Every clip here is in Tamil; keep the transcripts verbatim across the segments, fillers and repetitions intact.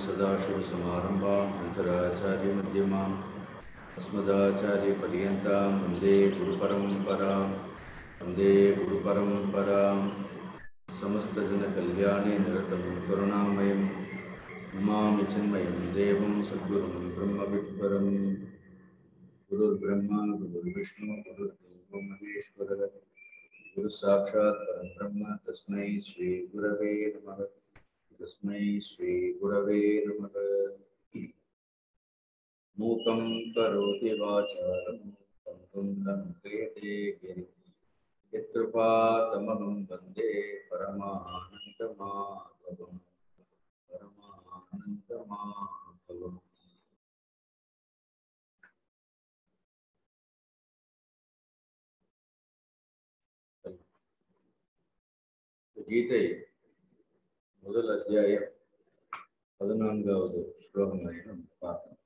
Sadashiva Samarambham, Shankaracharya Madhyamam, Asmadacharya Paryantam, Vande Guru Paramparam, Vande Guru Paramparam, Samasta Jana Kalyani Niratam Karunamayam, Namami Chinmayam Devam Sadgurum Brahma Vidparam, Guru Brahma, Guru Vishnu, Guru Deva Maheshwara, Guru Sakshat Parabrahma, Tasmai Shri Gurave Namaha. Tasmai Shri Gurave Namaha. Mukam Karoti Vacharam, Tundam Kete Giri, Yatrupa Tamam Bande, Paramahananda Madhavam, Paramahananda Madhavam. The Gita. ಮೊದಲ ಅಧ್ಯಾಯ ಹದಿನಾಲ್ಕಾವದು ಶ್ಲೋಕಂ ವರೆಗೆ ನಾವು பார்ப்போம்.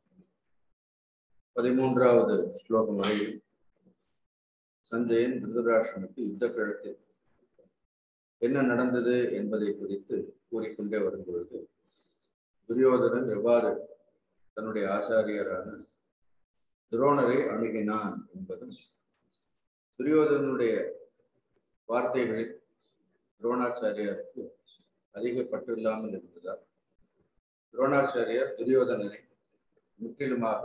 ಹದಿಮೂರಾವದು ಶ್ಲೋಕಂ ವರೆಗೆ ಸಂಜಯನ್ ಧೃತರಾಷ್ಟ್ರನಿಗೆ ಯುದ್ಧ களத்தில் என்ன நடந்தது என்பதை குறித்து கூறிக்கொண்டே வரும் பொழுது துரியோதனன் எவ்வாறு தன்னுடைய ஆசாரியரான துரோணரை அணுகினான் என்பது துரியோதனனுடைய வார்த்தைகளில் துரோணாச்சாரியருக்கு अधिक पट्टुल्लामल इरुक्किरार द्रोणाचार्यर दुर्योधनனை முற்றிலுமாக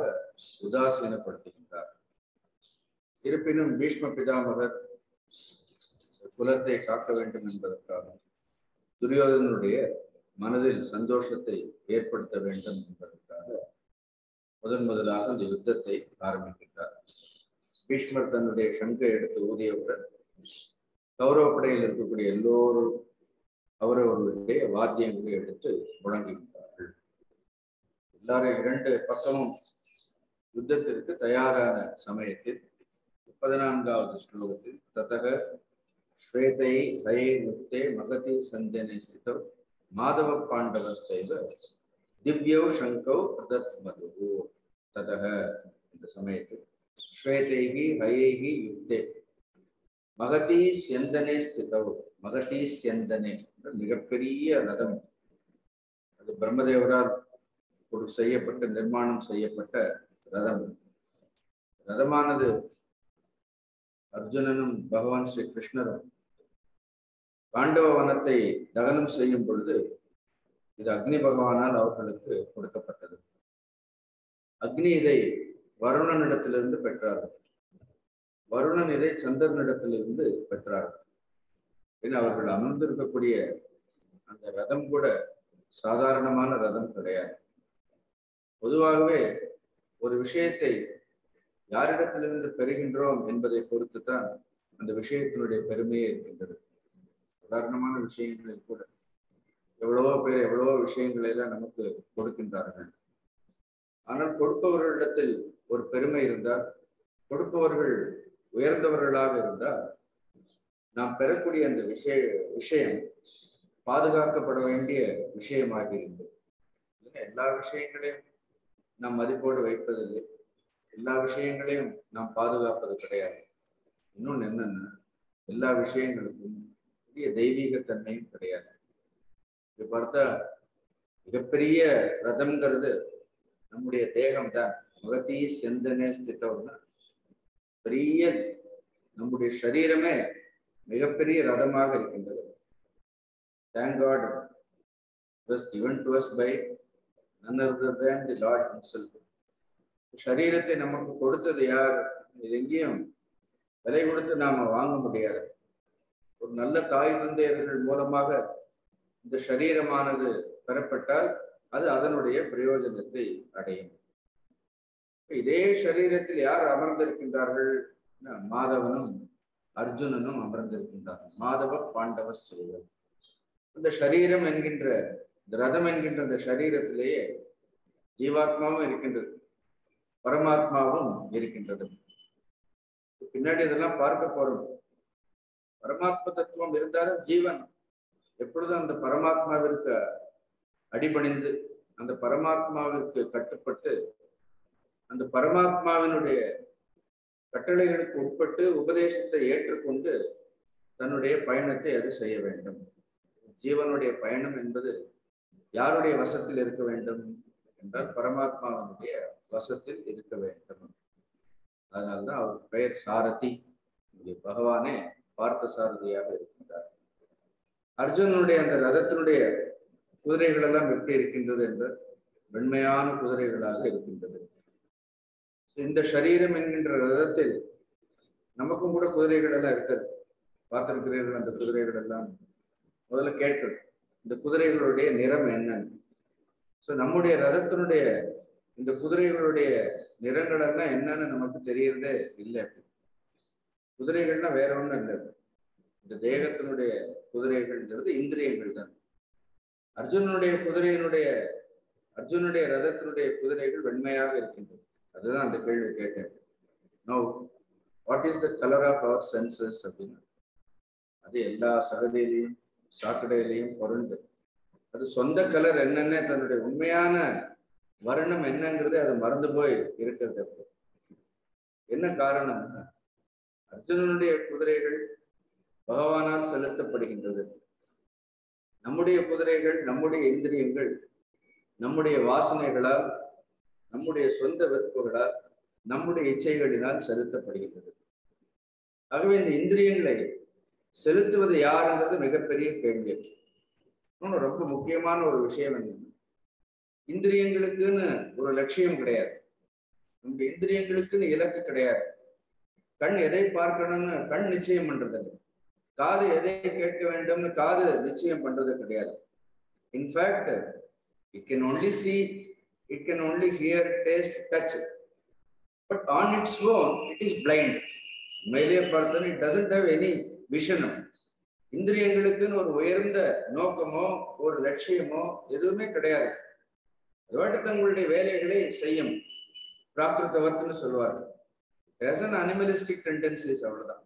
உதாசீனப்படுத்துகிறார் இருப்பினும் பீஷ்ம பிதாமகர் குலத்தை காக்க வேண்டும் என்பதற்காக துரியோதனனுடைய மனதில் சந்தோஷத்தை ஏற்படுத்த வேண்டும் என்பதற்காக முதன் முதலாக இந்த யுத்தத்தை ஆரம்பிக்கிறார் பீஷ்மர் தன்னுடைய சங்கை எடுத்து ஊதியவுடன் கௌரவ படையில் இருக்கக்கூடிய எல்லோரும் அவரவர்களுடைய வாத்தியங்களை எடுத்து முழங்குகின்றார்கள். எல்லாரும் இரண்டு பக்கமும் யுத்தத்திற்கு தயாரான சமயத்தில் பதினான்காவது ஸ்லோகத்தில் ததக ஸ்வேதை ஹயே யுக்தே மகதி சந்தேனே ஸ்திதவ் மாதவ பாண்டவஸ்சைவ திவ்யோ சங்கோ பிரதத்மதுஹு ததக இந்த சமயத்தில் ஸ்வேதைஹி ஹயேஹி யுக்தே மகதி சந்தேனே ஸ்திதவ் மகதி சந்தனே மிகப்பெரிய ரதம் அது பிரம்மதேவரால் செய்யப்பட்ட நிர்மாணம் செய்யப்பட்ட ரதம் ரதமானது அர்ஜுனனும் பகவான் ஸ்ரீ கிருஷ்ணரும் பாண்டவ வனத்தை தகனம் செய்யும் பொழுது இது அக்னி பகவானால் அவர்களுக்கு கொடுக்கப்பட்டது. அக்னி இதை வருணனிடத்திலிருந்து பெற்றார்கள், வருணன் இதை சந்திரனிடத்திலிருந்து பெற்றார்கள். அவர்கள் அமர்ந்திருக்கக்கூடிய அந்த ரதம் கூட சாதாரணமான ரதம் கிடையாது. பொதுவாகவே ஒரு விஷயத்தை யாரிடத்திலிருந்து பெறுகின்றோம் என்பதை பொறுத்துத்தான் அந்த விஷயத்தினுடைய பெருமையே இருக்கின்றது. சாதாரணமான விஷயங்களில் கூட எவ்வளவோ பேர் எவ்வளவோ விஷயங்களை எல்லாம் நமக்கு கொடுக்கின்றார்கள். ஆனால் கொடுப்பவர்களிடத்தில் ஒரு பெருமை இருந்தால், கொடுப்பவர்கள் உயர்ந்தவர்களாக இருந்தால் நாம் பெறக்கூடிய அந்த விஷய விஷயம் பாதுகாக்கப்பட வேண்டிய விஷயமாக இருந்தது. எல்லா விஷயங்களையும் நாம் மதிப்போடு வைப்பதில்லை, எல்லா விஷயங்களையும் நாம் பாதுகாப்பது கிடையாது. இன்னொன்று என்னன்னா, எல்லா விஷயங்களுக்கும் பெரிய தெய்வீகத்தன்மையும் கிடையாது. இது பார்த்தா மிகப்பெரிய ரதம்ங்கிறது நம்முடைய தேகம்தான். மகதி செந்தனே ஸ்திதம்னா பெரிய நம்முடைய சரீரமே மிகப்பெரிய ரதமாக இருக்கின்றது. Thank God it was given to us by none other than the Lord himself. சரீரத்தை நமக்கு கொடுத்தது யார்? இது எங்கேயும் விலை கொடுத்து நாம வாங்க முடியாது. ஒரு நல்ல தாய் தந்தையர்கள் மூலமாக இந்த சரீரமானது பெறப்பட்டால் அது அதனுடைய பிரயோஜனத்தை அடையும். இதே சரீரத்தில் யார் அமர்ந்திருக்கின்றார்கள்? மாதவனும் அர்ஜுனனும் அமர்ந்திருக்கின்றார். மாதவ பாண்டவ செல்வம் இந்த சரீரம் என்கின்ற இந்த ரதம் என்கின்ற இந்த சரீரத்திலேயே ஜீவாத்மாவும் இருக்கின்றது, பரமாத்மாவும் இருக்கின்றது. பின்னாடி இதெல்லாம் பார்க்க போறோம். பரமாத்ம தத்துவம் இருந்தாலும் ஜீவன் எப்பொழுதும் அந்த பரமாத்மாவிற்கு அடிபணிந்து அந்த பரமாத்மாவிற்கு கட்டுப்பட்டு அந்த பரமாத்மாவினுடைய கட்டளைகளுக்கு உட்பட்டு உபதேசத்தை ஏற்றுக்கொண்டு தன்னுடைய பயணத்தை அது செய்ய வேண்டும். ஜீவனுடைய பயணம் என்பது யாருடைய வசத்தில் இருக்க வேண்டும் என்றால் பரமாத்மாவினுடைய வசத்தில் இருக்க வேண்டும். அதனால்தான் அவர் பெயர் சாரதி. பகவானே பார்த்த சாரதியாக இருக்கின்றார். அர்ஜுனனுடைய அந்த ரதத்தினுடைய குதிரைகள் எல்லாம் எப்படி இருக்கின்றது என்றால் வெண்மையான குதிரைகளாக இருக்கின்றது. இந்த சரீரம் என்கின்ற ரதத்தில் நமக்கும் கூட குதிரைகள் எல்லாம் இருக்கிறது. பார்த்திருக்கிறீர்கள். அந்த குதிரைகள் எல்லாம் முதல்ல கேட்கணும், இந்த குதிரைகளுடைய நிறம் என்னன்னு. ஸோ நம்முடைய ரதத்தினுடைய இந்த குதிரைகளுடைய நிறங்கள் எல்லாம் என்னன்னு நமக்கு தெரியறதே இல்லை. அப்படி குதிரைகள்னா வேற ஒன்றும் இல்லை. இந்த தேகத்தினுடைய குதிரைகள்ங்கிறது இந்திரியங்கள் தான். அர்ஜுனனுடைய குதிரையினுடைய அர்ஜுனுடைய ரதத்தினுடைய குதிரைகள் வெண்மையாக இருக்கின்றது. அதுதான் அந்த கேள்வி கேட்டேன். No what is the colour of our senses அப்படின்னு. அது எல்லா சகதியிலையும் சாக்கடையிலையும் புரண்டு அது சொந்த கலர் என்னென்ன தன்னுடைய உண்மையான வர்ணம் என்னங்கிறதே அது மறந்து போய் இருக்கிறது. அப்போ என்ன காரணம்? அர்ஜுனனுடைய குதிரைகள் பகவானால் செலுத்தப்படுகின்றது. நம்முடைய குதிரைகள் நம்முடைய இந்திரியங்கள் நம்முடைய வாசனைகளால் நம்முடைய சொந்த வெறுப்புகளால் நம்முடைய இச்சைகளினால் செலுத்தப்படுகின்றது. ஆகவே இந்த இந்திரியங்களை செலுத்துவது யாருங்கிறது மிகப்பெரிய கேள்வி. இன்னொன்று ரொம்ப முக்கியமான ஒரு விஷயம் என்னன்னா, இந்திரியங்களுக்குன்னு ஒரு லட்சியம் கிடையாது. நம்ம இந்திரியங்களுக்குன்னு இலக்கு கிடையாது. கண் எதை பார்க்கணும்னு கண் நிச்சயம் பண்றது, காது எதை கேட்க வேண்டும்னு காது நிச்சயம் பண்றது கிடையாது. In fact it can only see, it can only hear, taste, touch. But on its own it is blind. மேலே பார்த்தோன்னு இட் டசன்ட் ஹேவ் எனி விஷனும். இந்திரியங்களுக்குன்னு ஒரு உயர்ந்த நோக்கமோ ஒரு லட்சியமோ எதுவுமே கிடையாது. அதோட தங்களுடைய வேலைகளை செய்யும். பிராகிருத்தவத்துன்னு சொல்லுவார்கள். அனிமலிஸ்டிக் டெண்டன்சிஸ் அவ்வளவுதான்.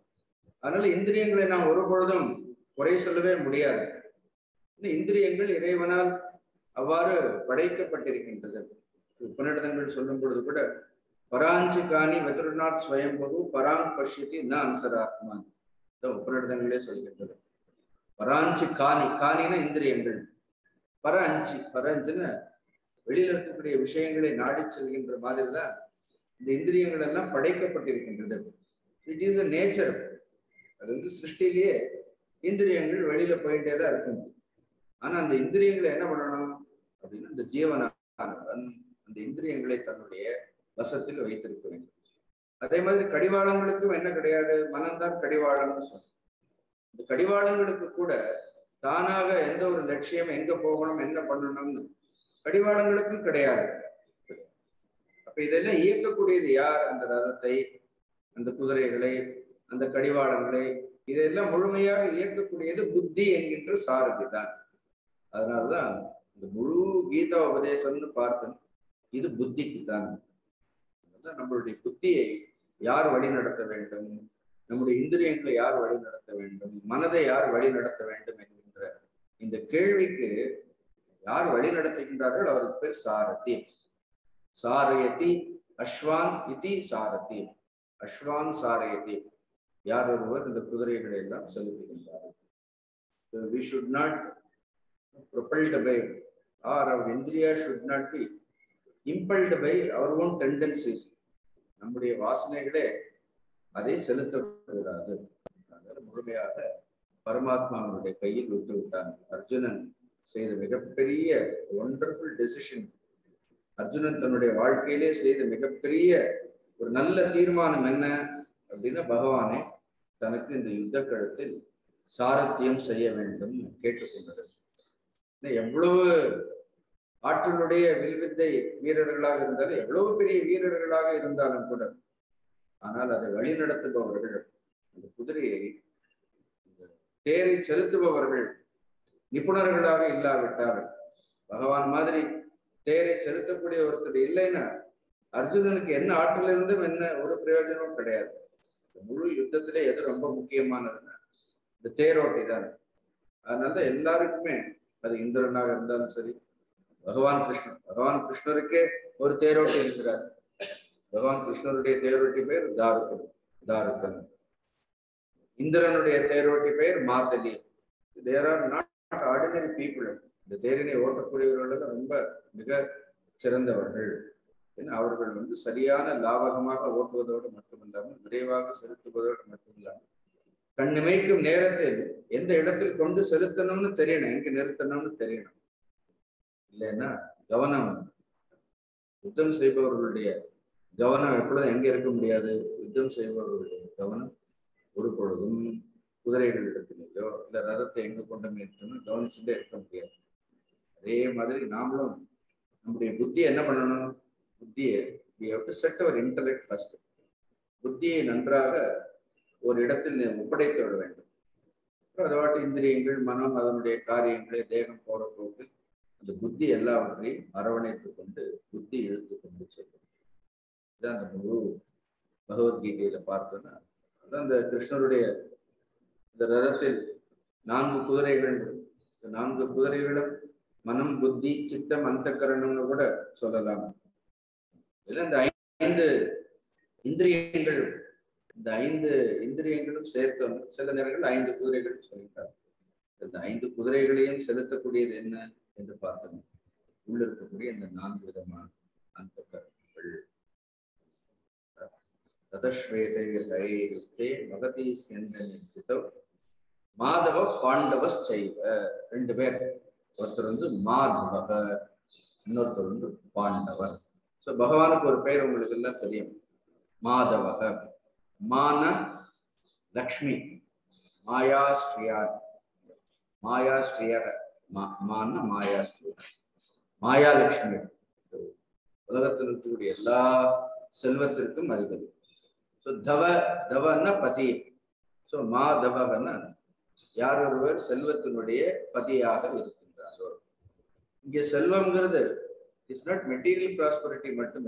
அதனால இந்திரியங்களை நாம் ஒருபொழுதும் குறை சொல்லவே முடியாது. இந்திரியங்கள் இறைவனால் அவ்வாறு படைக்கப்பட்டிருக்கின்றது. உபநிடதங்கள் சொல்லும் பொழுது கூட பராஞ்சி காணி வெதர்நாத் ஸ்வயம்பகு பராங் பஷ்யதி ந அந்தராத்மா. உபநிடதங்களே சொல்கின்றது. பராஞ்சி காணி, காணினா இந்திரியங்கள், பர அஞ்சி, பரஞ்சுன்னு வெளியில் இருக்கக்கூடிய விஷயங்களை நாடி செல்கின்ற மாதிரி தான் இந்த இந்திரியங்கள் எல்லாம் படைக்கப்பட்டிருக்கின்றது. It is a nature. அது வந்து சிருஷ்டிலேயே இந்திரியங்கள் வெளியில போயிட்டே தான் இருக்கும். ஆனா அந்த இந்திரியங்களை என்ன பண்ணணும் அப்படின்னா, இந்த ஜீவனானவன் அந்த இந்திரியங்களை தன்னுடைய வசத்தில் வைத்திருக்க வேண்டும். அதே மாதிரி கடிவாளங்களுக்கும் என்ன கிடையாது, மனம்தான் கடிவாளம்னு சொன்னோம். இந்த கடிவாளங்களுக்கு கூட தானாக எந்த ஒரு லட்சியம், எங்க போகணும், என்ன பண்ணணும்னு கடிவாளங்களுக்கும் கிடையாது. அப்ப இதெல்லாம் இயக்கக்கூடியது யார்? அந்த ரதத்தை, அந்த குதிரைகளை, அந்த கடிவாளங்களை, இதெல்லாம் முழுமையாக இயக்கக்கூடியது புத்தி என்கின்ற சாரதி தான். அதனால்தான் இந்த முழு கீதா உபதேசம்னு பார்த்தோம், இது புத்திக்கு தான். நம்மளுடைய புத்தியை யார் வழி நடத்த வேண்டும், நம்முடைய இந்திரியங்களை யார் வழி நடத்த வேண்டும், மனதை யார் வழி நடத்த வேண்டும் என்கின்ற இந்த கேள்விக்கு யார் வழி நடத்துகின்றார்கள் அவருக்கு பேர் சாரதி. சாரயதி அஸ்வான் இதி சாரதி. அஸ்வான் சாரயதி. யார் ஒருவர் இந்த குதிரைகளை எல்லாம் செலுத்துகின்றார்கள். We should not propelled by or our Indriya should not be impelled by our own tendencies. நம்முடைய வாசனைகளே அதை செலுத்தக்கூடாது. முழுமையாக பரமாத்மாவுடைய கையில் விட்டு விட்டான். அர்ஜுனன் செய்த மிகப்பெரிய ஒண்டர்ஃபுல் டெசிஷன், அர்ஜுனன் தன்னுடைய வாழ்க்கையிலே செய்த மிகப்பெரிய ஒரு நல்ல தீர்மானம் என்ன அப்படின்னா, பகவானே தனக்கு இந்த யுத்த களத்தில் சாரத்தியம் செய்ய வேண்டும் கேட்டுக்கொண்டது. எவ்வளவு ஆற்றலுடைய வில்வித்தை வீரர்களாக இருந்தாலும், எவ்வளவு பெரிய வீரர்களாக இருந்தாலும் கூட, ஆனால் அதை வழி நடத்துபவர்கள், அந்த குதிரையை தேரை செலுத்துபவர்கள் நிபுணர்களாக இல்லாவிட்டார்கள். பகவான் மாதிரி தேரை செலுத்தக்கூடிய ஒருத்தர் இல்லைன்னா அர்ஜுனனுக்கு என்ன ஆற்றல் இருந்தும் என்ன ஒரு பிரயோஜனமும் கிடையாது. முழு யுத்தத்திலே எது ரொம்ப முக்கியமானதுன்னா இந்த தேரோட்டி தான். அதனால தான் எல்லாருக்குமே, அது இந்திரனாக இருந்தாலும் சரி, Bhagavan Krishna, Bhagavan Krishna ke or teroti indra. Bhagavan Krishna ude teroti per darukal, darukal. Indra ude teroti per matali. There are not ordinary people. The terine orta puriyuralada rumba bigger chirandavargal. In our world, the Sariana lava hamaka vote without a matamandam, Breva, Serutu without a matamandam. Can make him near a tail. In the Edatil come the Serutanam Terina, and Erutanam Terina. Lena, Governor Uddam Saber Rudia, Governor Apple and Gerakum Dia, Uddam Saber Rudia, Governor Urupodum, Udarated, the other thing to contaminate them, don't sit from here. Re Madri Namblum, Buddhi and Nabanana. We have to set our intellect first. Buddhi and Andraga or Edatin Upade Third Vendor. Indri England, Mana, Malamade, Kari England, they can pour a total. The Buddhi allowed me, Aravane to come to Buddhi to come to Children. Then the Guru, Bhagavad Gita, the Partana. Then the Krishna Rude, the Radatil, Nan Kudaravan, the Nan Kudaravan, Manam Buddhi, Chitta, Mantakaranam, Voda, Solalam. The Indriangle, the Indriangle of Satan, Southern Eagle, I in the Kuregal Solita. The Ind the Kuregalium, Selata Kudi, then in the Parthan, Uller Kudi, and the Nan with the man, Antaka. The Shretai, Magati, Send and Institute. Madhava Pandavas Chai, and the bed, Porturandu, Madhava, Noturundu, Pandava. So, Bhagavan for pair of the Karim Madhava Mana Lakshmi Maya Sriyar Maya Sriyar Mana Maya Sriyar Maya Lakshmi La Selvatur to Maribadi. So, Dava Davana Pati. So, Madhavana Yaru Selvatur Pati Yaha. Yes, Selvam Gurd. It's not material prosperity, but and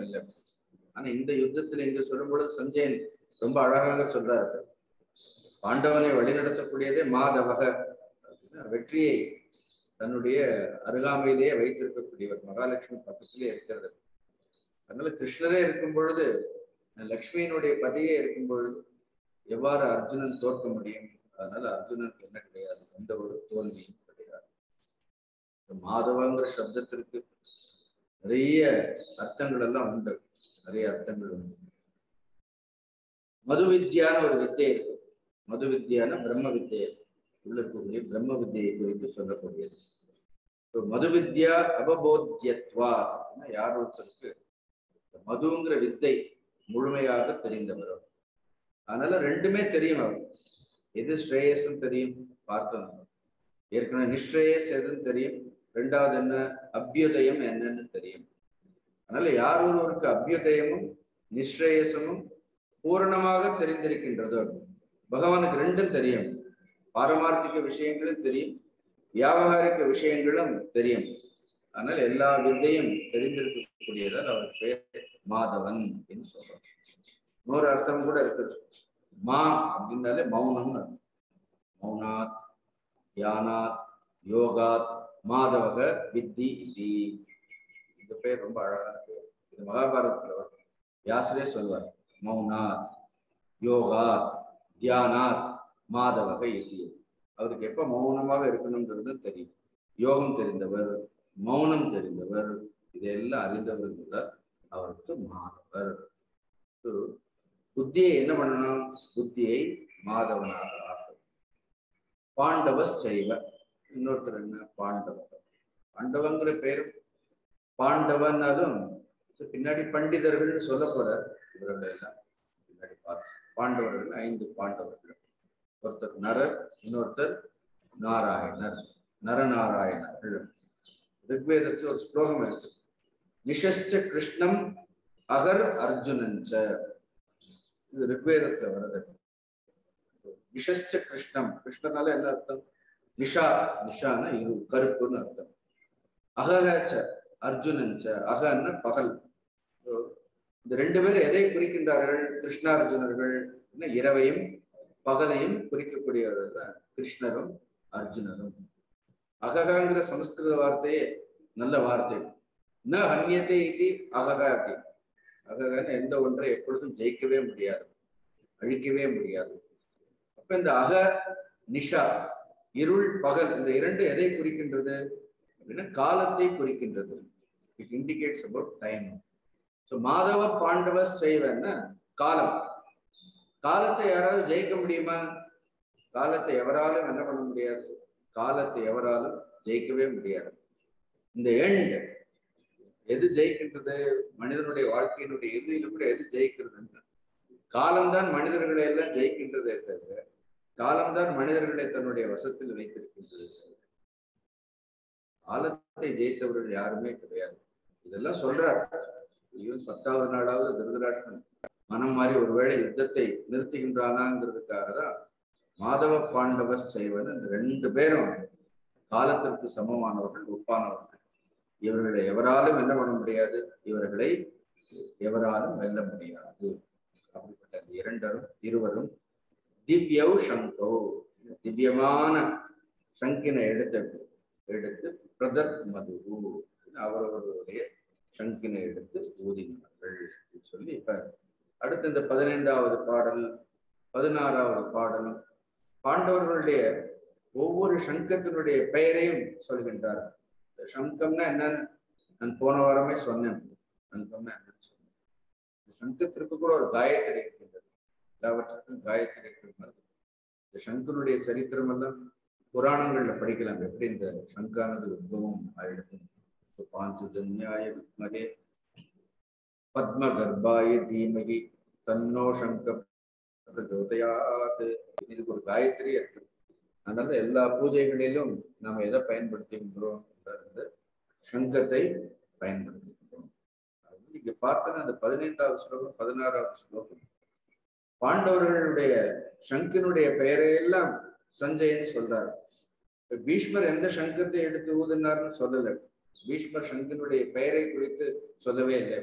in the Yuddhatil in the Suraboda Sanjay, Rumba Aranga Sudar Pandavani Vadinata Pudia, Madhavaha, Vetri, Tanudia, Aragami, Vaitur Pudia, Mahalakshmi, particularly after them. Another Krishna Kumburd, and Lakshmi Node Padi Kumburd, Yavar Arjun and Torkumadium, another Arjun and Kennedy, told me. The Madhavanga Shabdatrip. Rear Arthangular under Rear Arthangular Madhu Vidyana or Vite Madhu Vidyana, Brahma Vite, Brahma Vite, going to Sonapolis. So Madhu Vidya above Yatwa, Yaru Turk, Madhungra Vite, Murmaya Terim the Murrow. Another Rendime Terima, either Shreyas and Terim, Parthan. Here can a Nishreyas and Terim. Renda than Abhyodayam and then Tarim. Another Yarur or Abhyodayamum, Nishrayasum, Puranamaga Terindrik in Radar, Bhagavan Grendan Tarim, Paramartika Vishangal Tarim, Yavaharika Vishangalam Tarim, Anal Ella Vildayam, Terindrik Pudira, our faith, Madhavan in Soba. Nor Artham would have Ma Abdinale Maunam, Maunat, Yanat, Yogat. Madhavagar Vidhi, the pair of the Mahabharat, Yasre Solva, Maunat, Yoga, Dhyanat, Madhavagayati. Our Kepa Maunamaga recommend the Tari, Yogam there in the world, Maunam there in the world, Della in the world, our two Madhavar. So Buddhi Namanam, Buddhi, Madhavana, Pandavas Chaiva. Pandava. Pandavangre pair Pandavan Adum. So Pinadi Pandi the River Solapora, Pandavan, I in the Pandavan. For the Nara, Northern Narayana, Naranarayana. That way the slogan is Nishascha Krishnam Agar Arjunancha. The request of Nishascha Krishnam, Krishnanala. Nisha, Nishana, you Karpunata. Ahahacha, Arjunancha, Ahana, Pahal. The Rendevere, Ede Purikindar, Krishna Arjuna, Yeravayim, Pahalayim, Purikapuria, Krishnarum, Arjunarum. Ahahangra Samskriva Varte, நல்ல வார்த்தை. ந ஹன்யத்தை இது அககாதி. அககான எந்த ஒன்றை எப்பொழுதும் ஜெயிக்கவே முடியாது, அழிக்கவே முடியாது. அப்ப இந்த அக நிஷா, இருள் பகல், இந்த இரண்டு எதை குறிக்கின்றது அப்படின்னா காலத்தை குறிக்கின்றது. It indicates about time. So மாதவ பாண்டவ செய்வன்னா காலம். காலத்தை யாராவது ஜெயிக்க முடியுமா? காலத்தை எவராலும் என்ன பண்ண முடியாது, காலத்தை எவராலும் ஜெயிக்கவே முடியாது. இந்த எண்டு எது ஜெயிக்கின்றது? மனிதனுடைய வாழ்க்கையினுடைய இறுதியிலும் கூட எது ஜெயிக்கிறதுன்னு காலம்தான் மனிதர்களை எல்லாம் ஜெயிக்கின்றதே தவிர, காலம்தான் மனிதர்களை தன்னுடைய வசத்தில் வைத்திருக்கின்றது. காலத்தை ஜெயித்தவர்கள் யாருமே கிடையாது. இதெல்லாம் சொல்றாரு. ஈவன் பத்தாவது நாளாவது திருதராஷ்டிரன் மனம் மாறி ஒருவேளை யுத்தத்தை நிறுத்துகின்றானாங்கிறதுக்காக தான் மாதவ பாண்டவ செய்வன். இந்த ரெண்டு பேரும் காலத்திற்கு சமமானவர்கள், ஒப்பானவர்கள். இவர்களை எவராலும் என்ன பண்ண முடியாது, இவர்களை எவராலும் வெல்ல முடியாது. அப்படிப்பட்ட அந்த இரண்டரும் இருவரும் திவ்யௌ சங்கோ, திவ்யமான சங்கினை எடுத்த எடுத்து பிரதர் மது அவரவர்களுடைய சங்கினை எடுத்து ஊதினார்கள் சொல்லி. இப்ப அடுத்த இந்த பதினைந்தாவது பாடல், பதினாறாவது பாடல், பாண்டவர்களுடைய ஒவ்வொரு சங்கத்தினுடைய பெயரையும் சொல்கின்றார். சங்கம்னா என்னன்னு நான் போன வாரமே சொன்னேன். சங்கம்னா என்னன்னு சொன்னேன். சங்கத்திற்கு கூட ஒரு காயத்ரி இருக்கின்றது. எல்லாவற்றுக்கும் காயத்ரி இருக்கின்றது. இந்த சங்கனுடைய சரித்திரம் எல்லாம் புராணங்கள்ல படிக்கலாம். எப்படி இந்த சங்கானது உத்பவம் ஆயிடுத்து. பாஞ்சஜன்யாய வித்மகே பத்ம கர்பாய தீமகி தன்னோ சங்க ஜோதையாத். இதுக்கு ஒரு காயத்ரி இருக்கு. அதனால எல்லா பூஜைகளிலும் நாம் எதை பயன்படுத்துகின்றோம் என்றது சங்கத்தை பயன்படுத்துகின்றோம். இங்க பார்த்தோன்னா அந்த பதினைந்தாவது ஸ்லோகம் பதினாறாவது ஸ்லோகம் பாண்டவர்களுடைய சங்கனுடைய பெயரை எல்லாம் சஞ்சயன்னு சொல்றாரு. பீஷ்மர் எந்த சங்கத்தை எடுத்து ஊதினார்னு சொல்லலை. பீஷ்மர் சங்கனுடைய பெயரை குறித்து சொல்லவே இல்லை.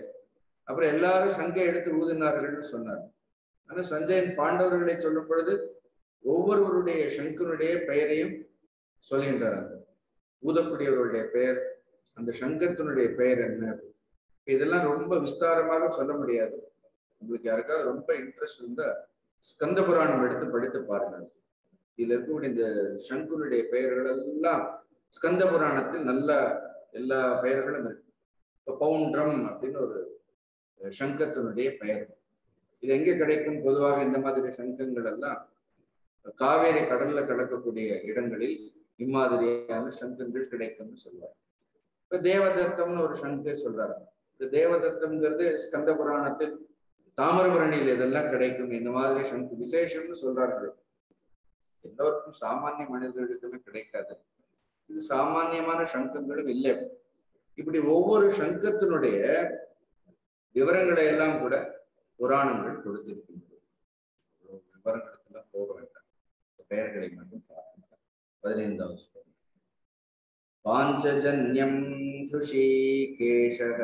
அப்புறம் எல்லாரும் சங்க எடுத்து ஊதினார்கள்னு சொன்னார். ஆனா சஞ்சயன் பாண்டவர்களை சொல்லும் பொழுது ஒவ்வொருவருடைய சங்கனுடைய பெயரையும் சொல்கின்றார். ஊதக்கூடியவருடைய பெயர், அந்த சங்கத்தினுடைய பெயர் என்ன, இதெல்லாம் ரொம்ப விஸ்தாரமாக சொல்ல முடியாது. உங்களுக்கு யாருக்காவது ரொம்ப இன்ட்ரெஸ்ட் இருந்தா ஸ்கந்த புராணம் எடுத்து படித்து பாருங்கள். இதுல இருக்கக்கூடிய இந்த சங்கனுடைய பெயர்கள் எல்லாம் ஸ்கந்த புராணத்தில் நல்ல எல்லா பெயர்களும் இருக்கு. இப்போ பவுண்ட்ரம் அப்படின்னு ஒரு சங்கத்தினுடைய பெயர். இது எங்கே கிடைக்கும்? பொதுவாக இந்த மாதிரி சங்கங்கள் எல்லாம் காவேரி கடல்ல கடக்கக்கூடிய இடங்களில் இம்மாதிரியான சங்கங்கள் கிடைக்கும்னு சொல்றாரு. இப்ப தேவதத்தம்னு ஒரு சங்க சொல்றாரு. இந்த தேவதத்தம்ங்கிறது ஸ்கந்த புராணத்தில் தாமிரபரணியில் இதெல்லாம் கிடைக்கும். இந்த மாதிரி சங்க விசேஷம்னு சொல்றார்கள். எல்லோருக்கும் சாமானிய மனிதர்களுக்குமே கிடைக்காது. இது சாமானியமான சங்கங்களும் இல்லை. இப்படி ஒவ்வொரு சங்கத்தினுடைய விவரங்களை எல்லாம் கூட புராணங்கள் கொடுத்திருக்கின்றது. விவரங்களுக்கு எல்லாம் போக வேண்டாம், பெயர்களை மட்டும் பார்க்க. பதினைந்தாவது ஸ்லோகம் பாஞ்சஜன்யம் ருஷிகேஷக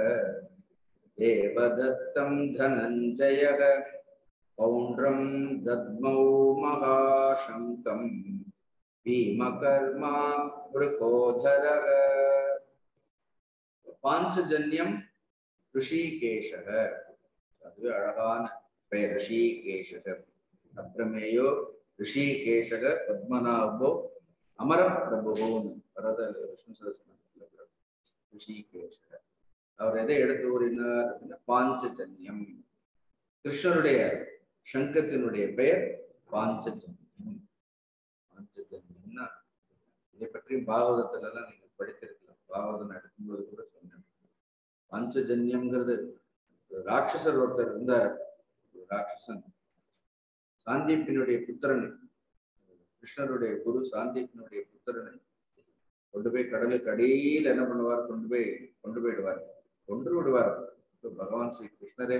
தேவதத்தம் தனஞ்சய பௌண்ட்ரம் தத்மௌ மகாசங்கம் பீமகர்மா ருகோதர. பாஞ்சஜன்யம் ருஷிகேஷக, அதுவே அழகான பெயர் ரிஷிகேஷக. அப்ரமேயோ ரிஷிகேஷக பத்மநாபோ அமர பிரபுவோன்னு வரதில் ரிஷிகேஷக. அவர் எதை எடுத்து கூறினார் அப்படின்னா பாஞ்சஜன்யம். கிருஷ்ணனுடைய சங்கத்தினுடைய பெயர் பாஞ்சஜன்யம். பாஞ்சஜன்யம்னா இதை பற்றியும் பாகவதத்துல எல்லாம் நீங்க படித்திருக்கலாம். பாகவதம் நடக்கும்போது கூட சொன்ன பாஞ்சஜன்யம்ங்கிறது ராட்சசர் ஒருத்தர் இருந்தார். ராட்சசன் சாந்தீப்பினுடைய புத்திரன், கிருஷ்ணருடைய குரு சாந்தீப்பினுடைய புத்திரன் கொண்டு போய் கடலுக்கு அடியில் என்ன பண்ணுவார், கொண்டு போய் கொண்டு போயிடுவார், கொன்று விடுவார். பகவான் ஸ்ரீ கிருஷ்ணரே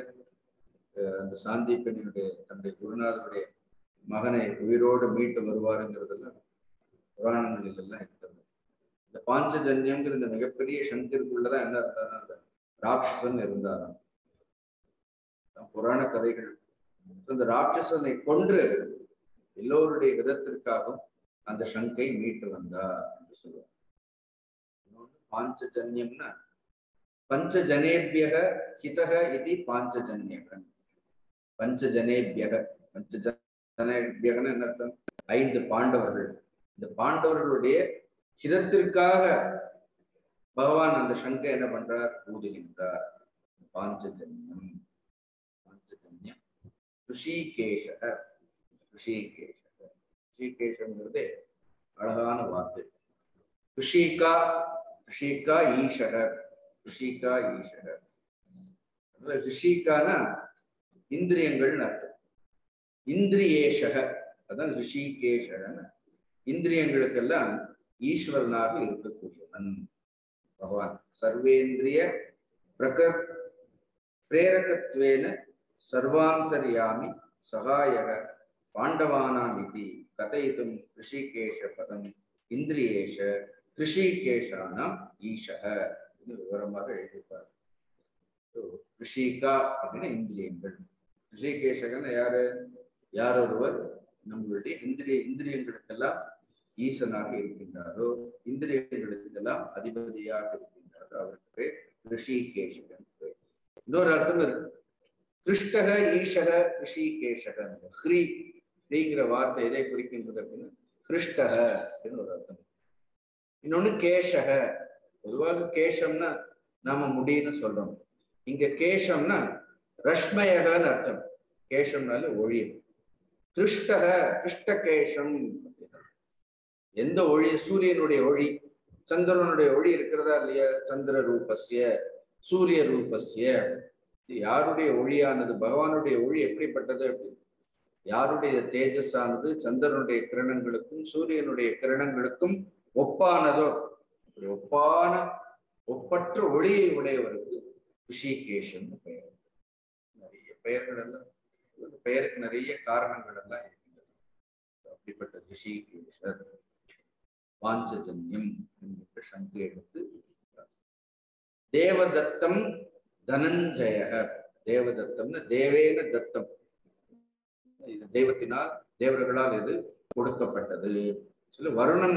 அந்த சாந்தீப்பினுடைய தன்னுடைய குருநாதனுடைய மகனை உயிரோடு மீட்டு வருவாருங்கிறதெல்லாம் புராணங்களில் எல்லாம் இருக்கிறது. இந்த பாஞ்சஜன்யம்ங்கிற இந்த மிகப்பெரிய சங்கத்திற்குள்ளதான் என்ன இருந்தாலும் அந்த ராட்சசன் இருந்தாராம். புராண கதைகள் அந்த ராட்சசனை கொன்று எல்லோருடைய விதத்திற்காகவும் அந்த சங்கை மீட்டு வந்தார் என்று சொல்லுவார். Panchajanyamna. Panchajanebhyaha hitaha iti Panchajanyaha. Panchajanebhyaha. Panchajanebhyaha nartham. Ain the Pandavaru. The Pandavaru day, Hidatirkaha Bhavan and the Shanka and Abandra, Udinindra, Panchajanyam. Panchajanyam. Rishikesha. Rishikesha. Rishikesha Murde. Adhana Vati. Rishika. Rishika Ishara. Rishika Ishara. Rishika na Indriyangal Nartha. Indriyesha. Adan Rishikesha. Indriyangalakalan Ishwaranaga irukkuvan. Bhagavan. Sarvendriya prakar prerakatvena sarvantaryami sahayaha Pandavanamiti Kataitum Rishikesha Padam Indriyesha Rishikeshana Ishaha. So Rishika again Indriyangal. Rishikesha gana yara yarover Namurti Indri Indriyangalakala. Isana Hindaro, Indri Gala, Adibadia, Rishi Keshakan. No Ratham Krishtaha, Ishaha, Rishi Keshakan, Hri, Rigravata, they put into the pinna. Krishtaha, you know Ratham. In only Keshaha, Uduva Keshamna, Namamudina Solam. In a Keshamna, Rashmayaha Natham, Keshamna, Orium. Krishtaha, Krishta Kesham. In the Ori, Surya Node Ori, Chandra Node Ori, Rikradalia, Chandra Rupasya, Surya Rupasya, the Yarude Ori and the Bhavanude Ori, every particular Yarude the Tejasan, the Chandra Node Karanangulakum, Surya Node Karanangulakum, Opanado, Opana, Opatra Ori, whatever, Pushikation, the pair in a real carman with a life. Panchajanyam and Shanti. Deva Dattam Dhananjaya. Deva Dattam, Devena Dattam. Devatina, Devagala, Kodaka Pata. So Varanam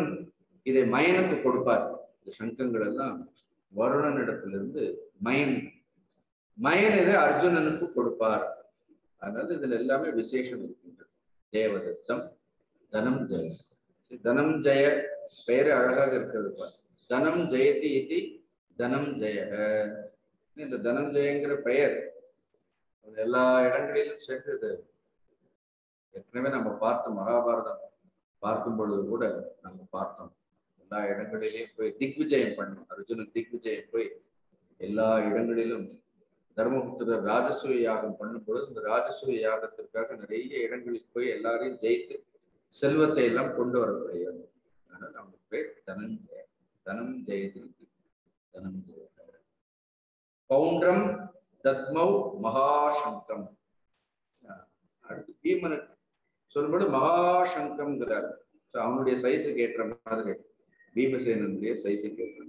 is a mine of the Kodapa, the Shankangala, Varanam at the mine. Mine is Arjunan Kodapar. Another the Lame Visation. Deva Dattam Dhananjaya. Dhananjaya. Dhanam Jayati iti Dhanam Jaya. The Dhanam Jayanga pair. Ella, I don't really check it. If never I'm a part of Mahabharata, Parthum Bodu Buddha, I'm a Parthum. Ella, I don't really think Vijay Pan, original Dick Vijay Pay. Ella, I don't really Dharma to the Rajasuya and Pandapuras, the Rajasuya, the Turk and Ray, I don't really pay Ella in Jayati, Silver Tailum Pundor prayer. Dhanam Dhanam Jayati Dhanam Jayati Poundram Dadmau Mahashankam. So, what a Mahashankam there. So, how many size a gate from another? Beam is in a size a gate from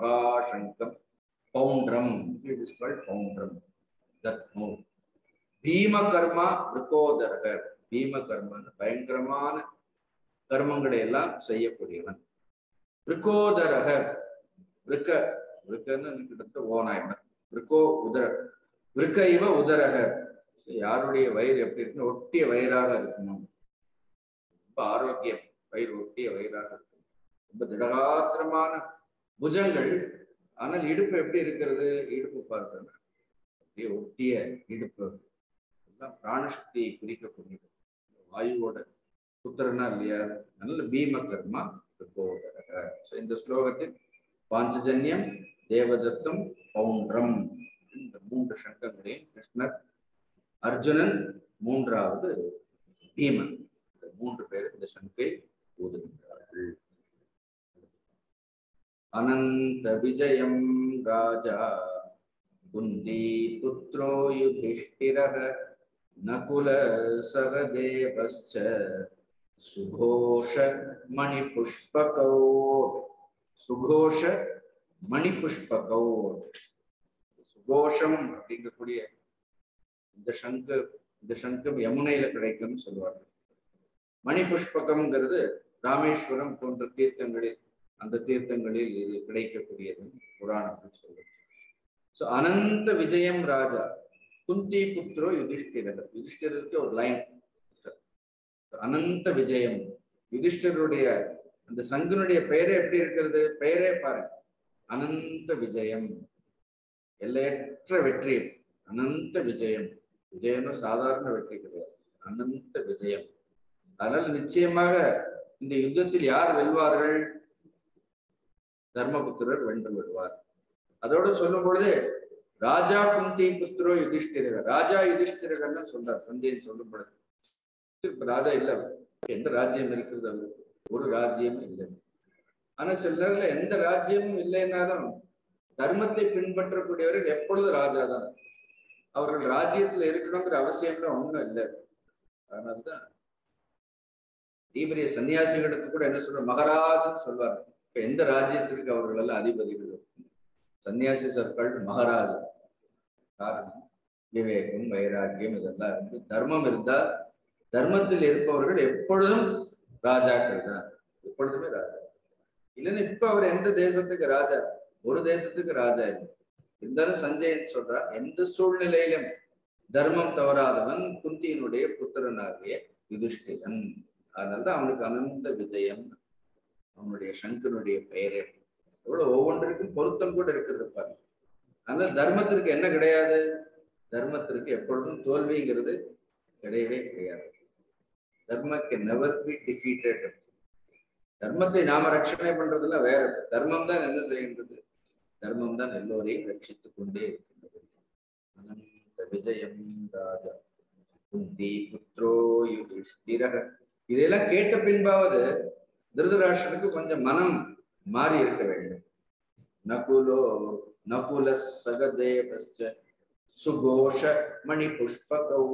Mahashankam. Poundram, it is called Poundram. Dadmau Bhima Karma Rukodar. Bhima Karma, Bayankraman. Karmangadela, say a Purian. Rico there ahead. Rica, Rican and the one I met. Rico, Udra, Rica, Eva, Udra ahead. Say already a way of it, no tea, Vaira, Baro gave, Vairo, tea, Vaira. But the Ratramana, Bujangal, and a leader paper, the Edu Parthana. They would tear, Edu Parthana. Tarnish the Greek of it. Why you would? Putranalia, another beam of karma. So in the slogan, Panchajanyam, Devadatam, Poundram, the moon to Shankar Green, Krishna, Arjunan, Moondra, the demon, the moon to parent, the Shankar, Udin. Ananta Vijayam Raja, Kundi Putro Yudhishthiraha, Nakula Sagadevascha. Subhosha Manipushpakaur. Subhosha Manipushpakaur. Subhosham, I think the Shankar, the Shankar Yamuna Lakrakam Salvat. Manipushpakam Garde, Rameshwaram Ponta Tirtangari, அந்த தீர்த்தங்களில் இது கிடைக்கக்கூடியது புராணத்தில் சொல்லும். So Ananta Vijayam Raja Kunti Putro Yudhishthira. Yudhishthirukku ஒரு லைன் அனந்த விஜயம். யுதிஷ்டருடைய அந்த சங்கனுடைய பெயரே எப்படி இருக்கிறது? பெயரே பாருங்க, அனந்த விஜயம், எல்லையற்ற வெற்றி. அனந்த விஜயம், விஜயம்னு சாதாரண வெற்றி கிடையாது, அனந்த விஜயம். அதனால நிச்சயமாக இந்த யுத்தத்தில் யார் வெல்வார்கள்? தர்மபுத்திரர் வென்று விடுவார். அதோடு சொல்லும் பொழுது ராஜா குந்தி புத்திரோ யுதிஷ்டிரர், ராஜா யுதிஷ்டிரகர்னு சொல்றார் சந்தியன் சொல்லும் பொழுது. இப்ப ராஜா இல்ல, எந்த ராஜ்யம் இருக்கிறது? அவருக்கு ஒரு ராஜ்யம் இல்லை. ஆனா சிலர்ல எந்த ராஜ்யமும் இல்லைன்னாலும் தர்மத்தை பின்பற்றக்கூடியவர்கள் எப்பொழுதும் ராஜா தான். அவர்கள் ராஜ்யத்துல இருக்கணுங்கிற அவசியம்ல ஒண்ணும் இல்லை. அதனால்தான் தீபரிய சன்னியாசிகளுக்கு கூட என்ன சொல்ற, மகாராஜன்னு சொல்வார். இப்ப எந்த ராஜ்யத்திற்கு அவர்கள் எல்லாம் அதிபதிகள்? சன்னியாசி சற்கள் மகாராஜா. காரணம் விவேகம் வைராக்கியம் இதெல்லாம் இருந்து தர்மம் இருந்தா தர்மத்தில் இருப்பவர்கள் எப்பொழுதும் ராஜாக்கள் தான், எப்பொழுதுமே ராஜா. இல்லைன்னா இப்ப அவர் எந்த தேசத்துக்கு ராஜா? ஒரு தேசத்துக்கு ராஜா இல்லை. இருந்தாலும் சஞ்சயன் சொல்றார், எந்த சூழ்நிலையிலும் தர்மம் தவறாதவன் குந்தியினுடைய புத்திரனாகிய யுதிஷ்டிரன். அதனால்தான் அவனுக்கு அனந்த விஜயம், அவனுடைய சங்கனுடைய பெயரே. எவ்வளவு ஒவ்வொன்றிற்கும் பொருத்தம் கூட இருக்கிறது பாருங்க. அதனால தர்மத்திற்கு என்ன கிடையாது? தர்மத்திற்கு எப்பொழுதும் தோல்விங்கிறது கிடையவே கிடையாது. தர்ம can never be defeated. தர்மத்தை நாம ரட்சணை பண்றதுல வேற, தர்மம் தான் என்ன செய்கின்றது? தர்மம் தான் எல்லோரையும் ரட்சித்துக் கொண்டே இருக்கின்றது. அனந்த விஜயம் ராஜா குந்தி புத்திரோ யுதிஷ்டிரக. இதெல்லாம் கேட்ட பின்பாவது திருதராஷ்டிரனுக்கு கொஞ்சம் மனம் மாறி இருக்க வேண்டும். நகுலோ நகுல சகதேவஸ்ச சுகோஷ மணி புஷ்பகௌ.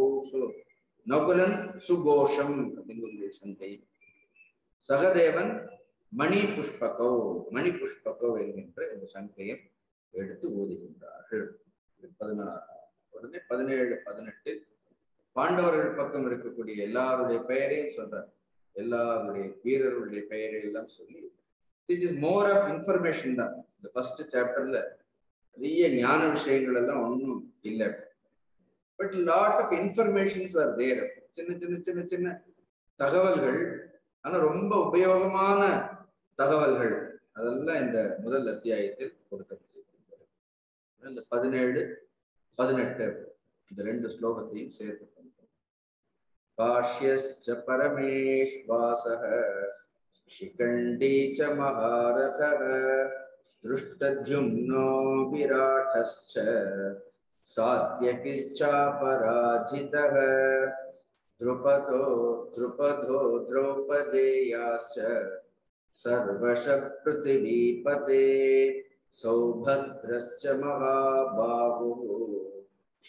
நகுலன் சுகோஷம் அப்படிங்கிற சங்கை, சகதேவன் மணி புஷ்பகோ, மணி புஷ்பகோ என்கின்ற இந்த சங்கையை எடுத்து ஓதுகின்றார்கள். பதினாறு உடனே பதினேழு பதினெட்டு பாண்டவர்கள் பக்கம் இருக்கக்கூடிய எல்லாருடைய பெயரையும் சொல்றார். எல்லாருடைய வீரர்களுடைய பெயரை எல்லாம் சொல்லி it is more of information தான். இந்த ஃபர்ஸ்ட் சாப்டர்ல நிறைய ஞான விஷயங்கள் எல்லாம் ஒன்றும் இல்லை. But lot of informations are there. சின்ன சின்ன சின்ன சின்ன தகவல்கள், ஆனா ரொம்ப உபயோகமான தகவல்கள் அதெல்லாம் இந்த முதல் அத்தியாயத்தில் கொடுக்கப்பட்டிருக்கின்றது. இந்த பதினேழு பதினெட்டு இந்த ரெண்டு ஸ்லோகத்தையும் சேர்த்து பண்றோம். பாஷ்யஸ்ச பரமேஷ்வாசஹ ஷிகண்டீச்ச மகாரதஹ திருஷ்டத்யும்னோ விராடஸ்ச சாத்யகிச்சா பராஜிதஹ த்ருபதோ த்ருபதோ திரௌபதேயாஸ்ச சர்வஷத் ப்ருதிவீபதே சௌபத்ரஸ்ச மகாபாஹுஹு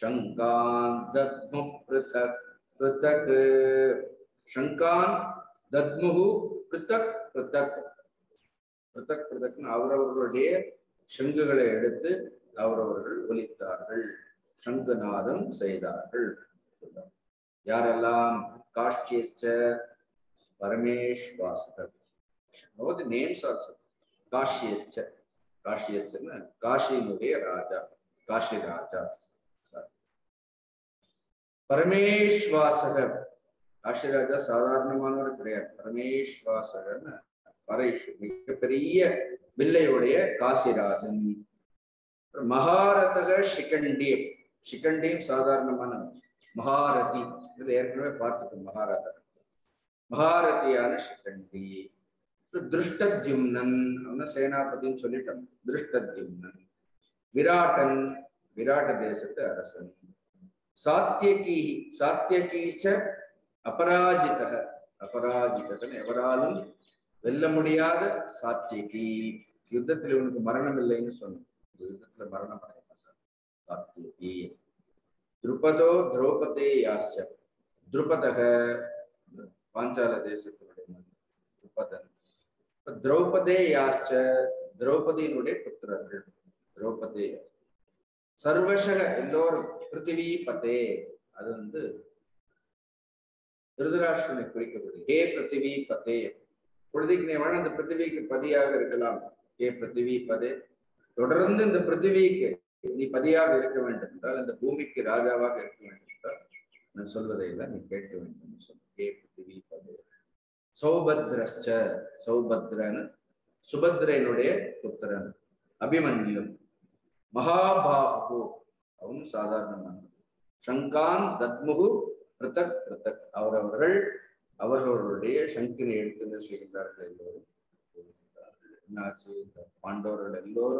சங்கான் தத்மு ப்ருதக் ப்ருதக். சங்கான் தத்முஹு ப்ருதக் ப்ருதக் ப்ருதக் ப்ருதக்னு அவரவர்களுடைய சங்குகளை எடுத்து அவரவர்கள் ஒலித்தார்கள், சங்குநாதம் செய்தார்கள். யாரெல்லாம்? காஷ்யஸ்ச பரமேஷ்வாசகர். அதாவது நேம்ஸ் ஆல்சோ காஷ்யஸ்ச, காஷ்யஸ்சன்னு காஷியினுடைய ராஜா, காஷி ராஜா. பரமேஷ்வாசகர் காஷி ராஜா சாதாரணமானவர் கிடையாது. பரமேஷ்வாசகர்னு பரேஷு மிகப்பெரிய பிள்ளையுடைய காசிராஜன். மகாரதக ஷிகண்டீம், ஷிகண்டீம் சாதாரணமான மகாரதி, இதுல ஏற்கனவே பார்த்துக்கணும். மகாரதக மகாரதியான ஷிகண்டி. திருஷ்டத்யும்னன் அவன சேனாபதினு சொல்லிட்டான். திருஷ்டத்யும்னன் விராட்டன், விராட்ட தேசத்து அரசன். சாத்தியகி, சாத்தியகீச்ச அபராஜித, அபராஜிதன் எவராலும் வெல்ல முடியாத சாத்தியகி. யுத்தத்தில் இவனுக்கு மரணம் இல்லைன்னு சொன்னான், யுத்தத்துல மரணம் அடைய மாட்டான் சாத்தியகி. திரௌபதோ திரௌபதேயாச்ச, திரௌபதக பாஞ்சால தேசத்தினுடைய திரௌபதன், திரௌபதேயாச்ச திரௌபதியினுடைய புத்திரர்கள் திரௌபதேயா. சர்வசக எல்லோரும், பிருத்திவி பதே அது வந்து திருதராஷ்டிரனை குறிக்கப்படுது. ஹே பிருத்திவி பதே, Purdigneva and the Prativik Padia Verkalam, K Prativi Pade, Todarand and the Prativik, Nipadia recommended, and the Bumik Rajava recommended, and Solvadela, he get to him, K Prativi Pade. Saubadrascha, Saubadran, Subadrenode, Putran, Abhimanyu, Mahabhahu, Aun Sadhanaman, Shankan, Datmuhu, Pratak, Pratak, our red. Our day, Shankin eighth in the Sindar Delor, Nazi, the Pandora Delor,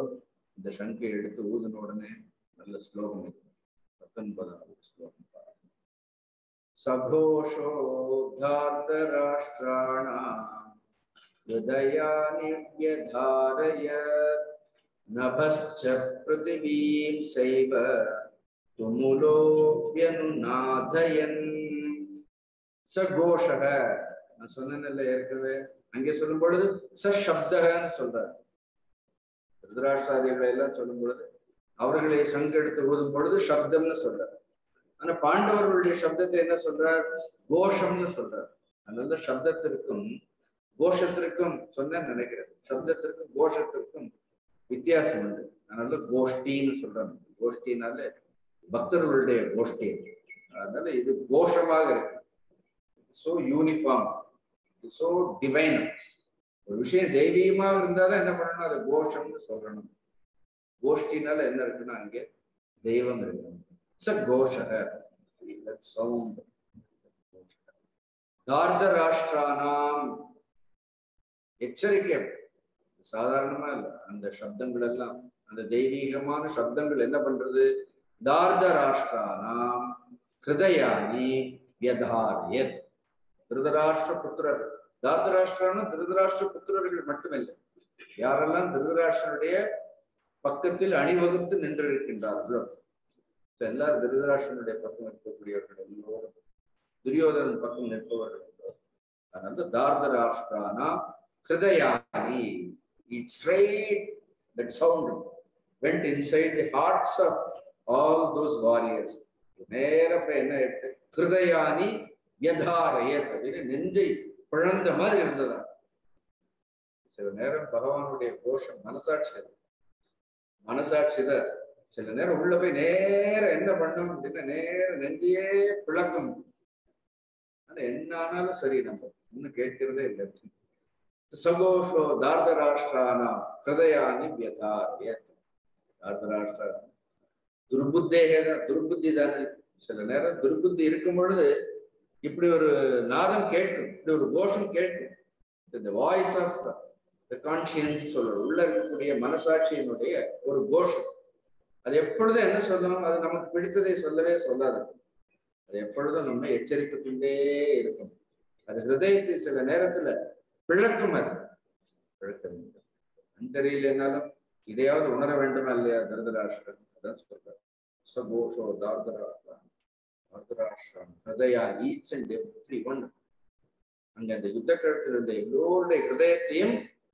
the Shanki eighth to whose ordinate, the slogan, the Kanbala slogan. Sabhosho Dhartarashtrana, Vidayani Yadharaya, Nabascha Prativim Saber, Tumulo Vyanunadayan. Sagosha, a son and a layer, and guess on board, such Shabda and Soldat. Rasha the Raila Solomon, our relation to the border, Shabdam the Soldat. And a Pandava will Shabda in a Soldat, Gosham the Soldat. Another Shabdatrikum, Goshatrikum, Sonan and Negra, Shabdatrikum, Goshatrikum, Vityasamund, another Goshteen Soldat, Goshteen Ale, Bakter will day, Goshteen. Another is Goshamagre. So uniform, so divine. Vishay Devi Ma Vrindada and a Parana, the Gosham Sovereign. Goshtinal and Rakananga, Devan Ritam. Such Gosha, that sound. Darda Rashtrana Etchericab, the Sadharnamal, and the Shabdam Bilam, and the Devi Raman Shabdam will end up under the Darda Rashtrana Kridayani Yadhar Yet. Dhritarashtra Putra, Dhritarashtra, Dhritarashtra Putra Matamel, Yaralan, Dhritarashtra Day, Pakatil, Anivagam, Nindarikinda, Blood. Sella, Dhritarashtra Day, Pakum, Duryodhan, Pakum, Network, another Dhritarashtra, Kridayani, it strayed that sound, went inside the hearts of all those warriors. Kridayani. Yadhara, Yadhara, Ninji, Puranda Mother. Selenera Bahavan would a portion Manasach Manasach Shida. Selenera would have been air and the Pandam did an air, Ninji, Pulakum. And Enana Sarinam, in the gate till they left him. The Sagosho, Dardarashtrana, Kradayani, Yadhar, Yet, Dardarashtra. Durbuddhe, Durbuddhi, Selenera, Durbuddhi recommended. If you are Nathan Kate, you are Goshen Kate, the voice of the conscience, or ruler, Manasachi, or Goshen. They put the end of the number of Pitita, they sold away Solada. They put the number of Cherry to Pinde. At the date is an eratilla, Pilakuman. And the real another, they are the owner of Vendamalia, the other Ashram, that's for that. So Gosho, the other Ashram. They are each and every one. And then the Yudaka, they go, they create him,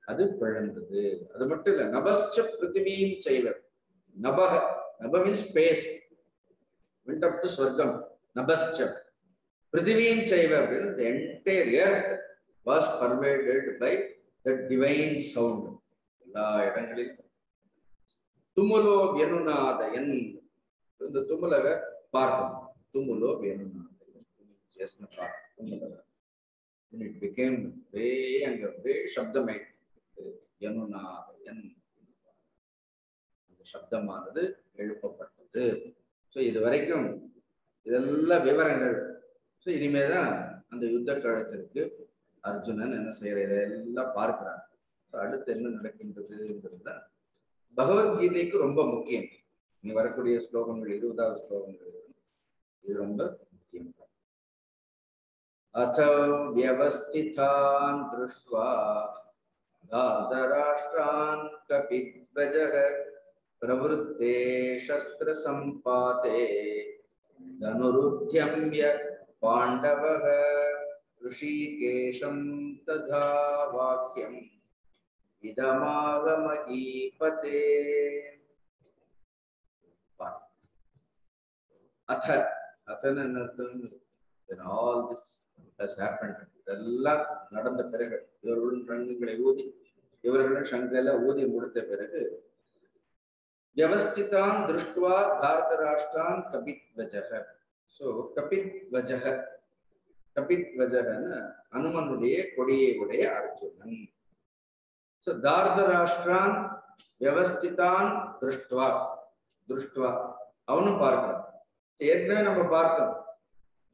other parent, the other material, Nabascha Prithivim Saver. Naba, Naba means space. Went up to Swargam, Nabascha. Prithivim Saver, the entire earth was pervaded by the divine sound. Tumulo Yenuna, the end, the Tumulaver, Partham. Tumulo Vienna, Chestnut Park, Tumula. Then it became way and way Shabdamite, Yanuna, Yan Shabdaman, the Elpapa. So either Varicum, the love ever and so Irimeda and the Yuddha Karate, Arjunan and Sarela Parkra. So I did not look into the Bhagavad Gita Rumba Mukim. You were a good slogan, we do that slogan. Remember, Atha Vyavastitan Drushva, Dardarashtran Kapidvajaha, Pravrutte Shastra Sampate, Danurudhyamya Pandavaha, Rishikesham Tadha Vakyam, Idamagamaipate. Atha. Then all this has happened. All நடந்த பிறகு இவர்களுடன் சங்கங்களை ஊதி இவர்களுடன் சங்கங்களை ஊதி முடித்த பிறகு Vyavasthitan Drishtva Dhartarashtan Kapitvajaha. So Kapitvajaha Kapitvajaha Anumanude Kodiyude Arjunan. So Dhartarashtan Vyavasthitan Drishtva Drishtva Avanu Parkam. Edna Nama Parkam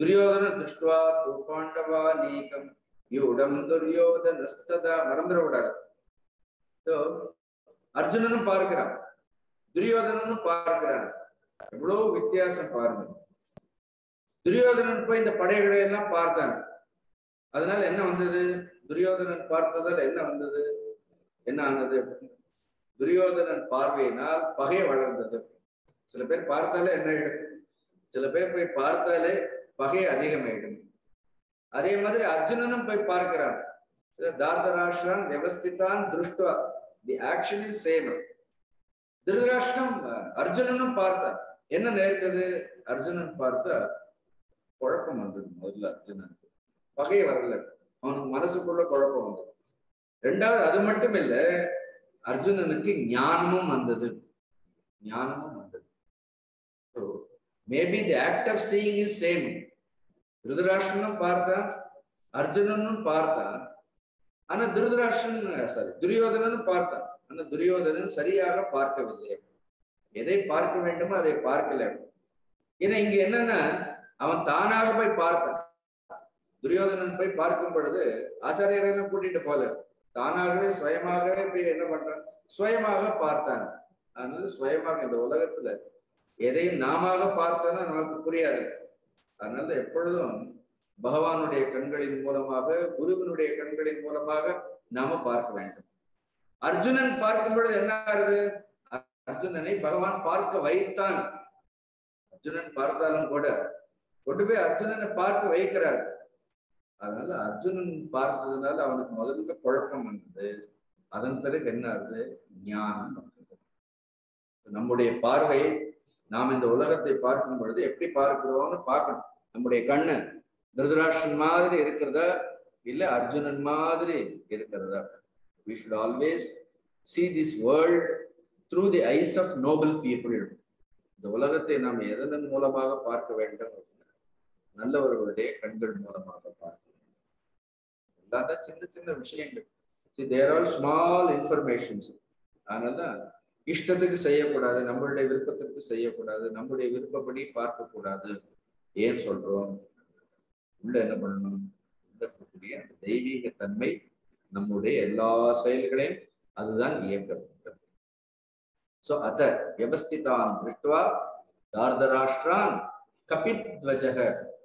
Duryodhana Drishtva Pandava Nikam Yudam Duryodhana Rastada Marandravada. So Arjunan Parkam. Duryodhana Parkran, a blow with tears and pardon. Duryodhana point the Padegrena Parthan. Adana end on the Duryodhana Partha, end on the end on the Duryodhana Parvena, Pahe the Celebrate Parthale made Celebrate by Parthale, Pahe Adiga made. Are Mother Arjunanum by Parkran, the Dhartarashtra, Devastitan, Drushta. The action is same. Dhritarashtra Arjunanum Partha. Enna nerikade Arjunan Partha Korappam vandhathu modhalla Arjunan. Pagai varala. Avan manasukkulla korappam vandhathu. Rendavathu adu mattum illa Arjunanukku gnyanamum vandhathu. Gnyanamum vandhathu. So maybe the act of seeing is same. Dhritarashtra Partha Arjunanum Partha. Ana Dhritarashtra sorry Duryodhananum Partha. And the Duryodhanan Sariyaga Park will live. Yede Park Vendama, they park left. In Engana, Avantana by Partha. Duryodhanan by Parkum, but there, Acharya put it a collar. Tana, Swayamaga, Pirena, Swayamaga Parthan, and Swayamaga and the Ola. Yede Namaga Parthan and Puria. Another Purdon, Bhavan would a country in Molamaga, Guru would a country in Molamaga, Nama Park Vendam. Arjunan Park number Arjunani Bhagavan Park Vaitan. Arjunan Parthalan Goda. What do we Arjunan Park Vaikara? Another Arjunan Park is another model from the Adan Peregana, the Nyan. Nambude Parway, Nam in the Olagate Park number, the Epti Park around a park. Nambude Kana, Dhritarashtra Madri, Irkada, Illa Arjunan Madri, Irkada. We should always see this world through the eyes of noble people. The Ulagatte Nam Edanan Moolamaga Paarka Vendam. Nallavargalude Kangal Moolamaga Paarka Vendam. Ellada chinna chinna vishayangal. See, they are all small informations. Anotha Ishtathukku seiyakoodadhu, nammude viruppathukku seiyakoodadhu, nammude viruppapadi paarka koodadhu. Yen solrom. Ulla enna pannanum? Indha deiviga thanmai. Namude, law, sail claim, other than Yakab. So, other Yavastitan, Ritva, Dhartarashtra, Kapit Dvajaha,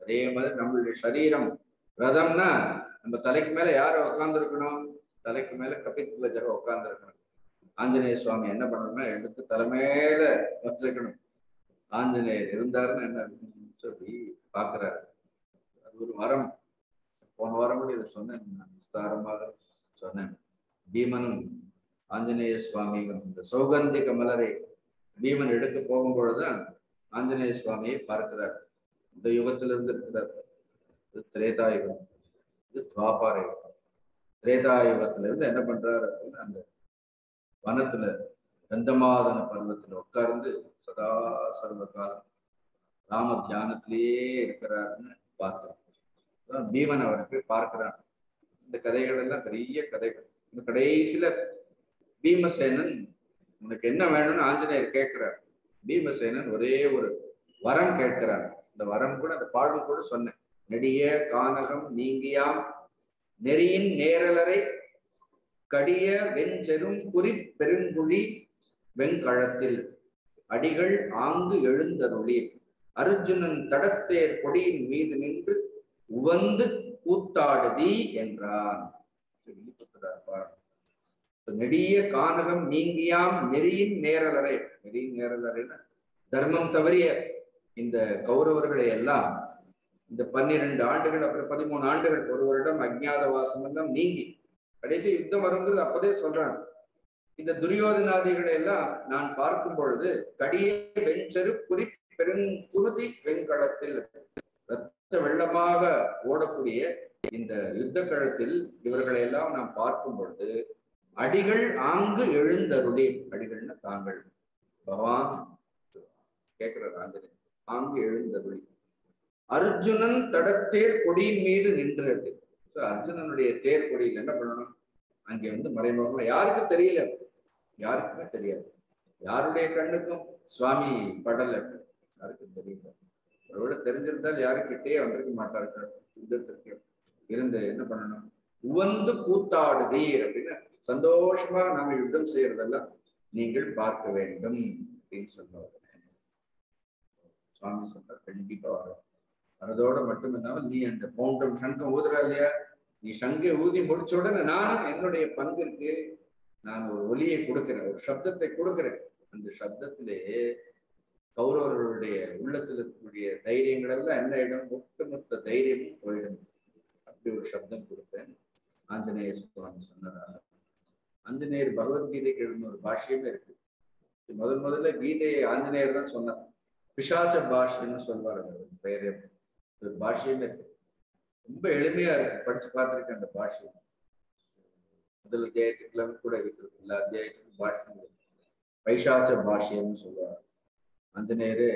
adhe madhiri nammude shariram radamna nam thalaiku mele yaar ukkandirukkom thalaiku mele kapitvajaga ukkandirukkom Anjaneya Swami enna pannanum eduthu thalamele vachikkanum Anjaneya irundarna enna solli paakrar adu oru varam போன வாரம் கூட இதை சொன்னேன் விஸ்தாரமாக சொன்னேன் பீமனும் ஆஞ்சநேய சுவாமியும் இந்த சௌகந்திக மலரை பீமன் எடுக்க போகும்பொழுதுதான் ஆஞ்சநேய சுவாமியை பார்க்கிறார் இந்த யுகத்திலிருந்து இருக்கிறார் இது திரேதா யுகம் இது துவாபார யுகம் திரேதா யுகத்திலிருந்து என்ன பண்றாரு அப்படின்னு அந்த வனத்துல கந்தமாதன பருவத்துல உட்கார்ந்து சதா சர்வ காலம் ராம தியானத்திலேயே இருக்கிறாருன்னு பார்த்தோம் பீமன் அவரை போய் பார்க்கிறான் இந்த கதைகள் எல்லாம் பெரிய கதைகள் இந்த கடைசியில பீமசேனன் உனக்கு என்ன வேணும்னு ஆஞ்சநேயர் கேட்கிறார் பீமசேனன் ஒரே ஒரு வரம் கேட்கிறான் இந்த வரம் கூட அந்த பாடல் கூட சொன்னேன் நெடிய கானகம் நீங்கியாம் நெறியின் நேரலரை கடிய வெஞ்செரும் குறி பெருங்குழி வெண்கழத்தில் அடிகள் ஆங்கு எழுந்தருளி அர்ஜுனன் தடத்தேர் கொடியின் மீது நின்று உவந்து கூத்தாடுதி என்றான். நெடிய கானகம் நீங்கியாம் நெறியின் நேரலரே, நெறியின் நேரலரேன்னா தர்மம் தவறிய இந்த கௌரவர்களை எல்லாம் இந்த பன்னிரண்டு ஆண்டுகள் அப்புறம் பதிமூணு ஆண்டுகள் ஒரு வருடம் அஜ்ஞாதவாசம் எல்லாம் நீங்கி கடைசி யுத்தம் வருங்கிறது அப்பதே சொல்றாங்க. இந்த துரியோதனாதிகளை எல்லாம் நான் பார்க்கும் பொழுது கடிய வெஞ்சரு குறி பெருங்குருதி வெண்கலத்தில் ரத்த வெள்ளமாக ஓடக்கூடிய இந்த யுத்த களத்தில் இவர்களை எல்லாம் நாம் பார்க்கும் பொழுது அடிகள் ஆங்கு எழுந்தருளே, அடிகள்னா தாங்கள் பகவான் கேட்கிறார் ஆஞ்சனேயன், ஆங்கு எழுந்தருளி அர்ஜுனன் தடத்தேர் கொடியின் மீது நின்று அப்படி. ஸோ அர்ஜுனனுடைய தேர் கொடியில் என்ன பண்ணணும், அங்கே வந்து மறைமுகமா யாருக்கு தெரியல, யாருக்குமே தெரியாது, யாருடைய கண்ணுக்கும் சுவாமி படல் அப்படி யாருக்கும் தெரியல. அவரோட தெரிஞ்சிருந்தால் யாருக்கிட்டே வந்திருக்க மாட்டார்கள். யுத்தத்திற்கு இருந்து என்ன பண்ணணும், உவந்து கூத்தாடுதீர் அப்படின்னு சந்தோஷமாக நாம யுத்தம் செய்யறதெல்லாம் நீங்கள் பார்க்க வேண்டும் அப்படின்னு சொல்லுவாங்க சுவாமி சொல்ற. கண்டிப்பா வரும். அதோட மட்டும் இல்லாமல் நீ அந்த பௌண்டம் சங்கம் ஊதுறா இல்லையா, நீ சங்கை ஊதி முடிச்ச உடனே நானும் என்னுடைய பங்கிற்கு நான் ஒரு ஒலியை கொடுக்கிறேன், ஒரு சப்தத்தை கொடுக்கிறேன். அந்த சப்தத்திலே கௌரவர்களுடைய உள்ளத்தில் இருக்கக்கூடிய தைரியங்கள் எல்லாம் என்ன ஆயிடும், ஒட்டுமொத்த தைரியமும் போயிடும். அப்படி ஒரு சப்தம் கொடுத்தேன் ஆஞ்சநேயர் சுவாமி சொன்னதால. ஆஞ்சநேயர் பகவத்கீதைக்கு எழுதின ஒரு பாஷ்யமே இருக்கு. முதல் முதல்ல கீதையை ஆஞ்சநேயர் தான் சொன்னார். பிசாச பாஷ்யன்னு சொல்வார் பெயரே, ஒரு பாஷ்யமே இருக்கு. ரொம்ப எளிமையா இருக்கு, படிச்சு பார்த்துருக்கேன் அந்த பாஷ்யம். முதல் அத்தியாயத்துக்குலாம் கூட இருக்கிறது, எல்லா அத்தியாயத்துக்கும் பாஷ்யம் இருக்கு. பைசாச்ச பாஷ்யம்னு சொல்லுவார் ஆஞ்சநேயரு.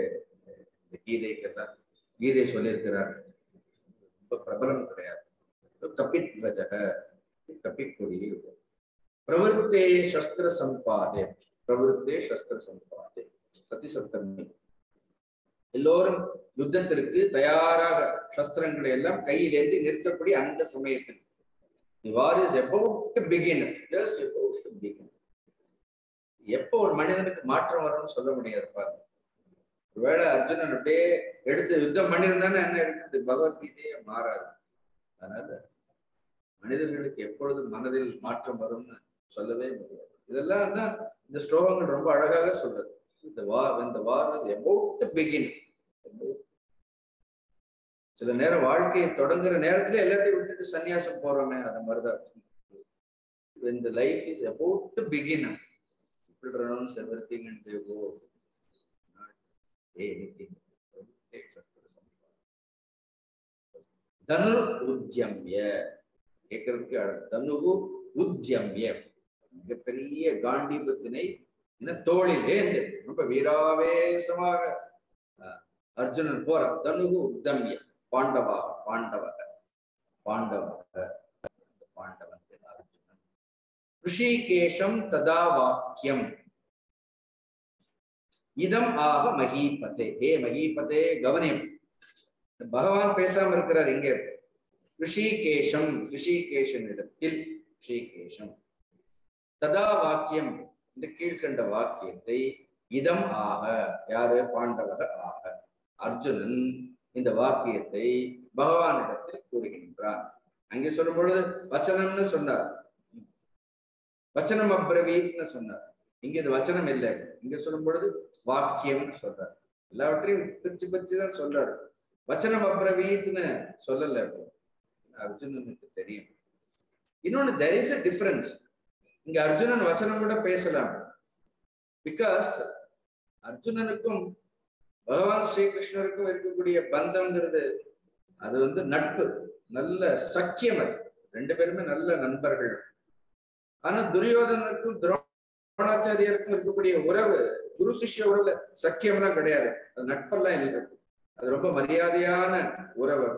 இந்த கீதைக்கெல்லாம் கீதை சொல்லியிருக்கிறார். ரொம்ப பிரபலம் கிடையாது. கபித் வஜக கபிக் கொடியே பிரவருத்தே சஸ்திர சம்பாதே, பிரவருத்தே சஸ்திர சம்பாதே சதி சப்தமி. எல்லோரும் யுத்தத்திற்கு தயாராக சஸ்திரங்களை எல்லாம் கையிலேந்து நிறுத்தக்கூடிய அந்த சமயத்தில் எப்போ ஒரு மனிதனுக்கு மாற்றம் வரும்னு சொல்ல முடியாது பாருங்க. ஒருவேளை அர்ஜுனன் அப்படியே எடுத்து யுத்தம் பண்ணியிருந்தானே என்ன எடுத்து பகவத்கீதையே மாறாது. அதனால மனிதர்களுக்கு எப்பொழுது மனதில் மாற்றம் வரும்னு சொல்லவே முடியாது. இதெல்லாம் தான் இந்த ஸ்லோகங்கள் ரொம்ப அழகாக சொல்றது. The war, when the war was about to begin. சில நேரம் வாழ்க்கையை தொடங்குற நேரத்துல எல்லாத்தையும் விட்டுட்டு சன்னியாசம் போறோமே, அந்த மாதிரிதான் when the life is about to begin, people renounce everything and they go not anything. தனுர் உத்யம்ய கேட்கறதுக்கு தனுகு உத்யம்ய மிகப்பெரிய காண்டீபத்தினை என்ன தோளிலே ரொம்ப வீராவேசமாக அர்ஜுனன் போற. தனுகு உத்தமிய பாண்டவா பாண்டவக பாண்டவக பாண்டவன் அர்ஜுனன். ரிஷிகேஷம் ததா வாக்கியம் இதம் ஆக மகீபதே. ஹே மகீபதே கவனியம், பகவான் பேசாம இருக்கிறார் இங்கே. ரிஷிகேஷம் ரிஷிகேஷன் இடத்தில் ரிஷிகேஷம் ததா வாக்கியம் இந்த கீழ்கண்ட வாக்கியத்தை இதம் ஆக யாரு பாண்டவக ஆக அர்ஜுனன் இந்த வாக்கியத்தை பகவானிடத்தில் கூறுகின்றான். அங்கே சொல்லும் பொழுது வச்சனம்னு சொன்னார், வச்சனம் அப்ரவீத்னு சொன்னார். இங்க இது வச்சனம் இல்லை, இங்க சொல்லும் பொழுது வாக்கியம்னு சொல்றார். எல்லாவற்றையும் பிரிச்சு பிரிச்சுதான் சொல்றாரு. வச்சனம் அப்ரவீத்னு சொல்லல அர்ஜுனனுக்கு தெரியும். இன்னொன்னு there is a difference. இங்க அர்ஜுனன் வசனம் கூட பேசலாம். பிகாஸ் அர்ஜுனனுக்கும் பகவான் ஸ்ரீகிருஷ்ணருக்கும் இருக்கக்கூடிய பந்தம்ங்கிறது அது வந்து நட்பு, நல்ல சக்கியம். அது ரெண்டு பேருமே நல்ல நண்பர்கள். ஆனா துரியோதனருக்கும் துரோணாச்சாரியருக்கும் இருக்கக்கூடிய உறவு குரு சிஷ்ய உறவுல சக்கியம்லாம் கிடையாது, அது நட்பெல்லாம் இல்லை, அது ரொம்ப மரியாதையான உறவு.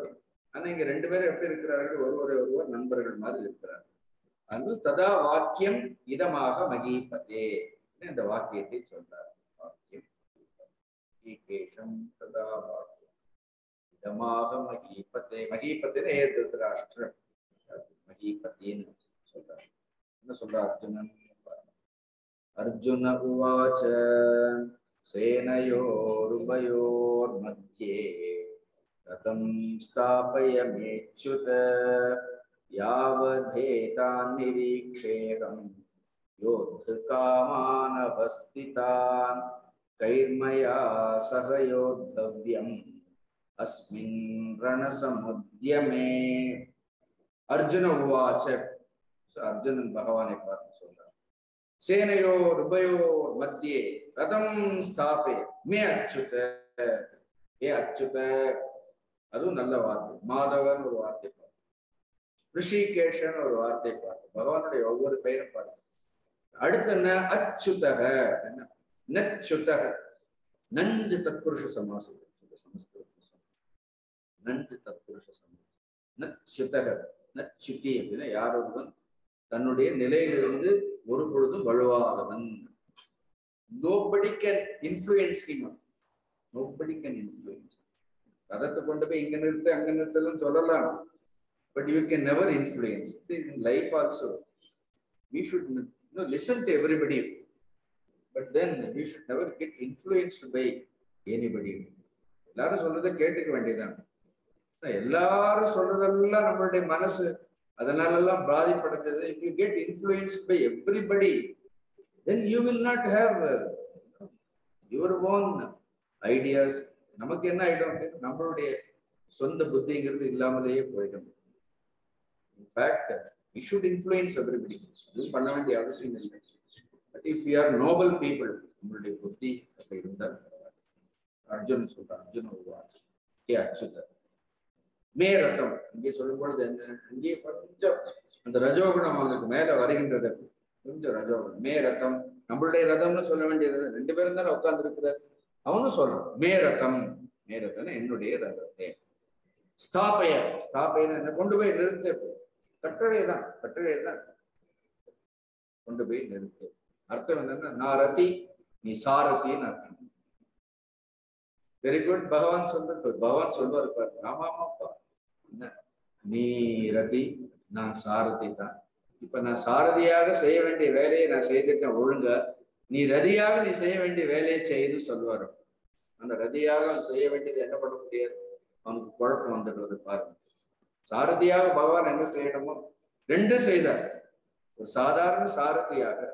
ஆனா இங்க ரெண்டு பேரும் எப்படி இருக்கிறார்கள், ஒருவரை ஒருவர் நண்பர்கள் மாதிரி இருக்கிறார்கள். அன்று ததா வாக்கியம் இதமாக மகீபதே இந்த வாக்கியத்தை சொல்றார். வாக்கியம் ஈகேஷம் ததா வாக்கியம் இதமாக மகீபதே. மகீபத்தின்னு ஏதிராஷ்டிரம் மகீபத்தின்னு சொல்றார். என்ன சொல்ற அர்ஜுனன், அர்ஜுன உவாச்ச சேனையோருபயோர் மத்தியே Katam Stapaya Mechuta Yavadheta Nirikshekam Yodhakamana Vastitan Kairmaya Sahayodhavyam Asmin Ranasamudyame Arjuna Uvacha. So Arjuna and Bhagavan Senayor Bayor Madhye Radam Stape Me Achuta E Achuta Adunallavati Madhavan Urvate Pati Rishikeshan Urvate Pati Bhagavan over Pair Pati Adana Achuta Natchuta Nandita Purusha Samasa Nandita Purusha Samasa Natchuta Natchuti Yaruban Tanude Nile. Nobody can influence him. Nobody can influence him. But you can never influence. In life also, we should you know, listen to everybody. But then we should never get influenced by anybody. Everyone told us that. If you get influenced by everybody, then you will not have uh, your own ideas. Namak enna idam nammude sonda buddhi ingirudhu illamalaye poidum. In fact, we should influence everybody. But if we are noble people, nammude buddhi irundha Arjuna sutta Arjuna uvacha ke achuta Meratham, you should put the Rajogana Mela Variganda, Meratham, number day Radam Solomon, and the Veranda of Kandrika, Aunusola, Meratham, Meratham, end of day rather. Stop here, stop here, and the Kundaway Nirthe, Katarina, Katarina, Kundaway Nirthe, Arthavana, Narati, Nisarati, Narati. Very good, Bhagavan Solvar, Bhagavan Solvar, Rama Mappa. Ni Rati, Na Saratita. If Na Saradiaga say when the Valley and I say that the Urunga, Ni Radiaga, Ni say when the Valley Chaidu Solvar. And the Radiaga say when the end of the year on work on the other part. Saradiaga, Bhagavan, and the Sayamu. Then to say that. Sadar Saratiaga.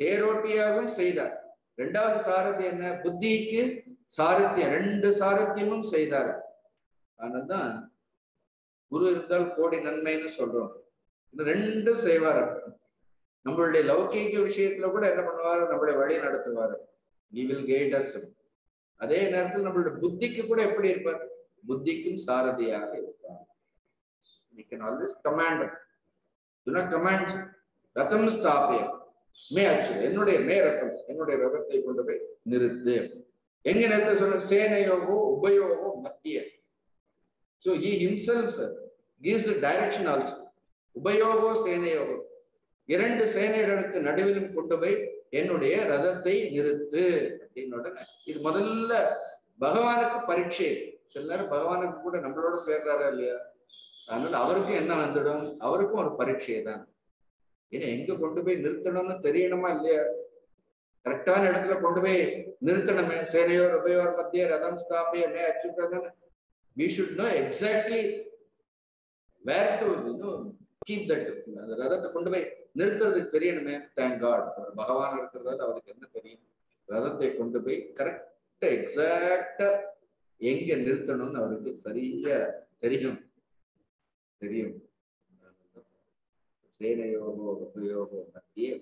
Herotiagum say that. Renda Sarati and Buddhi. Saratya, and the Saratimum Saidara. Another Guru Ridal code in unmained soldier. The render Savara. Number day Loki, you shake Loboda, number a very Nadatavara. He will guide us. Are they another number? Buddhiki put a pretty but Buddhikim Saradiya. We can always command. Do not command. Ratham stop here. May actually, no day, may Ratham, no day, rather they put away. Nirith. So he himself gives the direction also. Ubayogo Senayogo. Irend Senayat Nadivilim Kutaway, Enude, rather they Nirth. It Madala Bhagavanaka Parikshe. Children Bhagavanaka put a number of fair earlier. And our Ken and the our core Parikshe. In Enga Kutaway, Nirthanana, Therianama there. Rectan at the Pondaway, Nirthanam, Senayor, Obey or Mathia, Adam Stapi, Achukadan. We should know exactly where to you know, keep that. Rather, the Pondaway, Nirtha the Korean man, thank God, Bhagavan Ratha, our Korean. Rather, they Pondaway, correct, exact, Yang and Nirthanon, our Korean, Therium, Therium, Senayor, Obey or Mathia.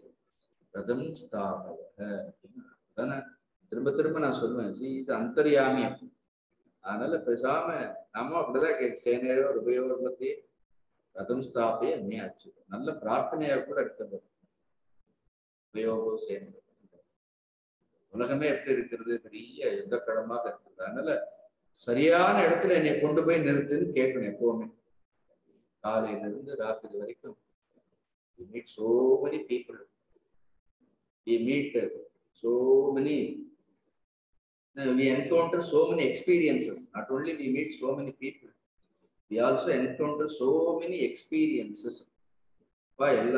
Radam Star, Dana, Tribaturmana Sulman, she is Antariami. Another Pesame, Nama Black, Senator, Way over the Radam Star, Miach, another Pratane put at the Way over Senator. Ulahame played the three, the Karama, another Sarian, editor, and a Pundaway Nirthin, Kate and a poem. Kali is the Rath very good. You meet so many people. We meet so many, we encounter so many experiences. Not only we meet so many people, we also encounter so many experiences. In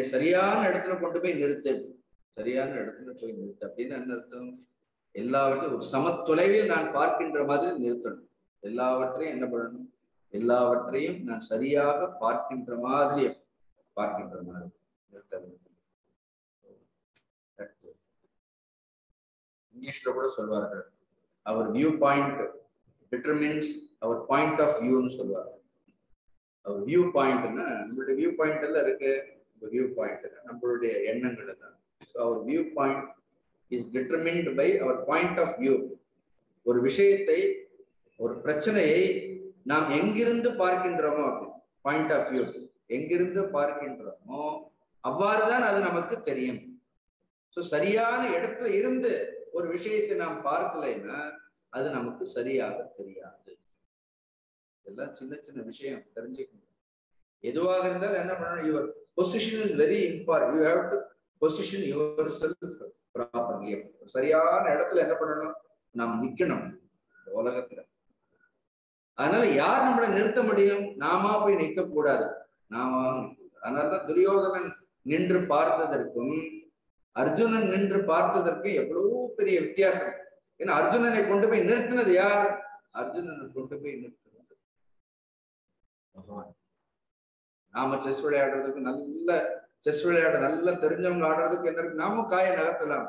a Sariyan, எல்லாவற்றையும் ஒரு சமத்தொலைவில் நான் பார்க்கின்ற மாதிரி நிறுத்தணும். எல்லாவற்றையும் என்ன பண்ணணும்? எல்லாவற்றையும் நான் சரியாக பார்க்கின்ற மாதிரி பார்க்கின்ற மாதிரி நிறுத்த வேண்டும். இங்கிலீஷ்ல கூட சொல்வார்கள், our view point determines our point of வியூன்னு சொல்வார்கள். அவர் வியூ பாயிண்ட்னா நம்மளுடைய வியூ பாயிண்ட் எல்லாம் இருக்கு. வியூ பாயிண்ட் நம்மளுடைய எண்ணங்கள் தான். So our view point is determined by our point of view. ஒரு விஷயத்தை, ஒரு பிரச்சனையை நாம் எங்கிருந்து பார்க்கின்றோமோ, பாயிண்ட் ஆஃப் வியூ எங்கிருந்து பார்க்கின்றோமோ அவ்வாறுதான் அது நமக்கு தெரியும். ஸோ சரியான இடத்துல இருந்து ஒரு விஷயத்தை நாம் பார்க்கலைன்னா அது நமக்கு சரியாக தெரியாது. இதெல்லாம் சின்ன சின்ன விஷயம் தெரிஞ்சுக்கணும். எதுவாக இருந்தாலும் என்ன பண்ணணும்? Your position is very important. You have to position your self properly. சரியான இடத்துல என்ன பண்ணணும்? நாம் நிக்கணும் இந்த உலகத்துல. அதனால யார் நம்மளை நிறுத்த முடியும்? நாம போய் நிற்க கூடாது. நாம அதனாலதான் துரியோதனன் நின்று பார்த்ததற்கும் அர்ஜுனன் நின்று பார்த்ததற்கு எவ்வளவு பெரிய வித்தியாசம். ஏன்னா அர்ஜுனனை கொண்டு போய் நிறுத்தினது யார்? அர்ஜுனனை கொண்டு போய் நிறுத்தினது பகவான். நாம செஸ் விளையாடுறதுக்கு, நல்ல செஸ் விளையாட நல்லா தெரிஞ்சவங்க ஆடுறதுக்கு என்ன இருக்கு? நாமும் காயை நகர்த்தலாம்.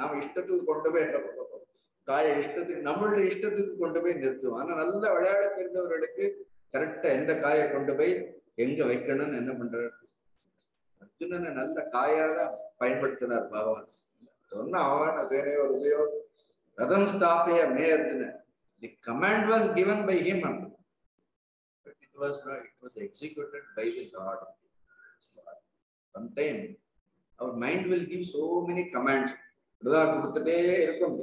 நாம இஷ்டத்துக்கு கொண்டு போய் என்ன பண்ணுவோம்? காயை இஷ்டத்துக்கு, நம்மளுடைய இஷ்டத்துக்கு கொண்டு போய் நிறுத்துவோம். ஆனா நல்லா விளையாட தெரிந்தவர்களுக்கு கரெக்டா எந்த காயை கொண்டு போய் எங்க வைக்கணும்னு என்ன பண்றது? அர்ஜுனனை நல்ல காயாக பயன்படுத்தினார் பகவான். சொன்ன அவன் அதே ஒரு உபயோகம் ரதம் ஸ்தாபிய மே Arjuna. The command was given by him. It was not, it was executed by the Lord. Sometimes our mind will give so many commands. கொடுத்துட்டே இருக்கும்.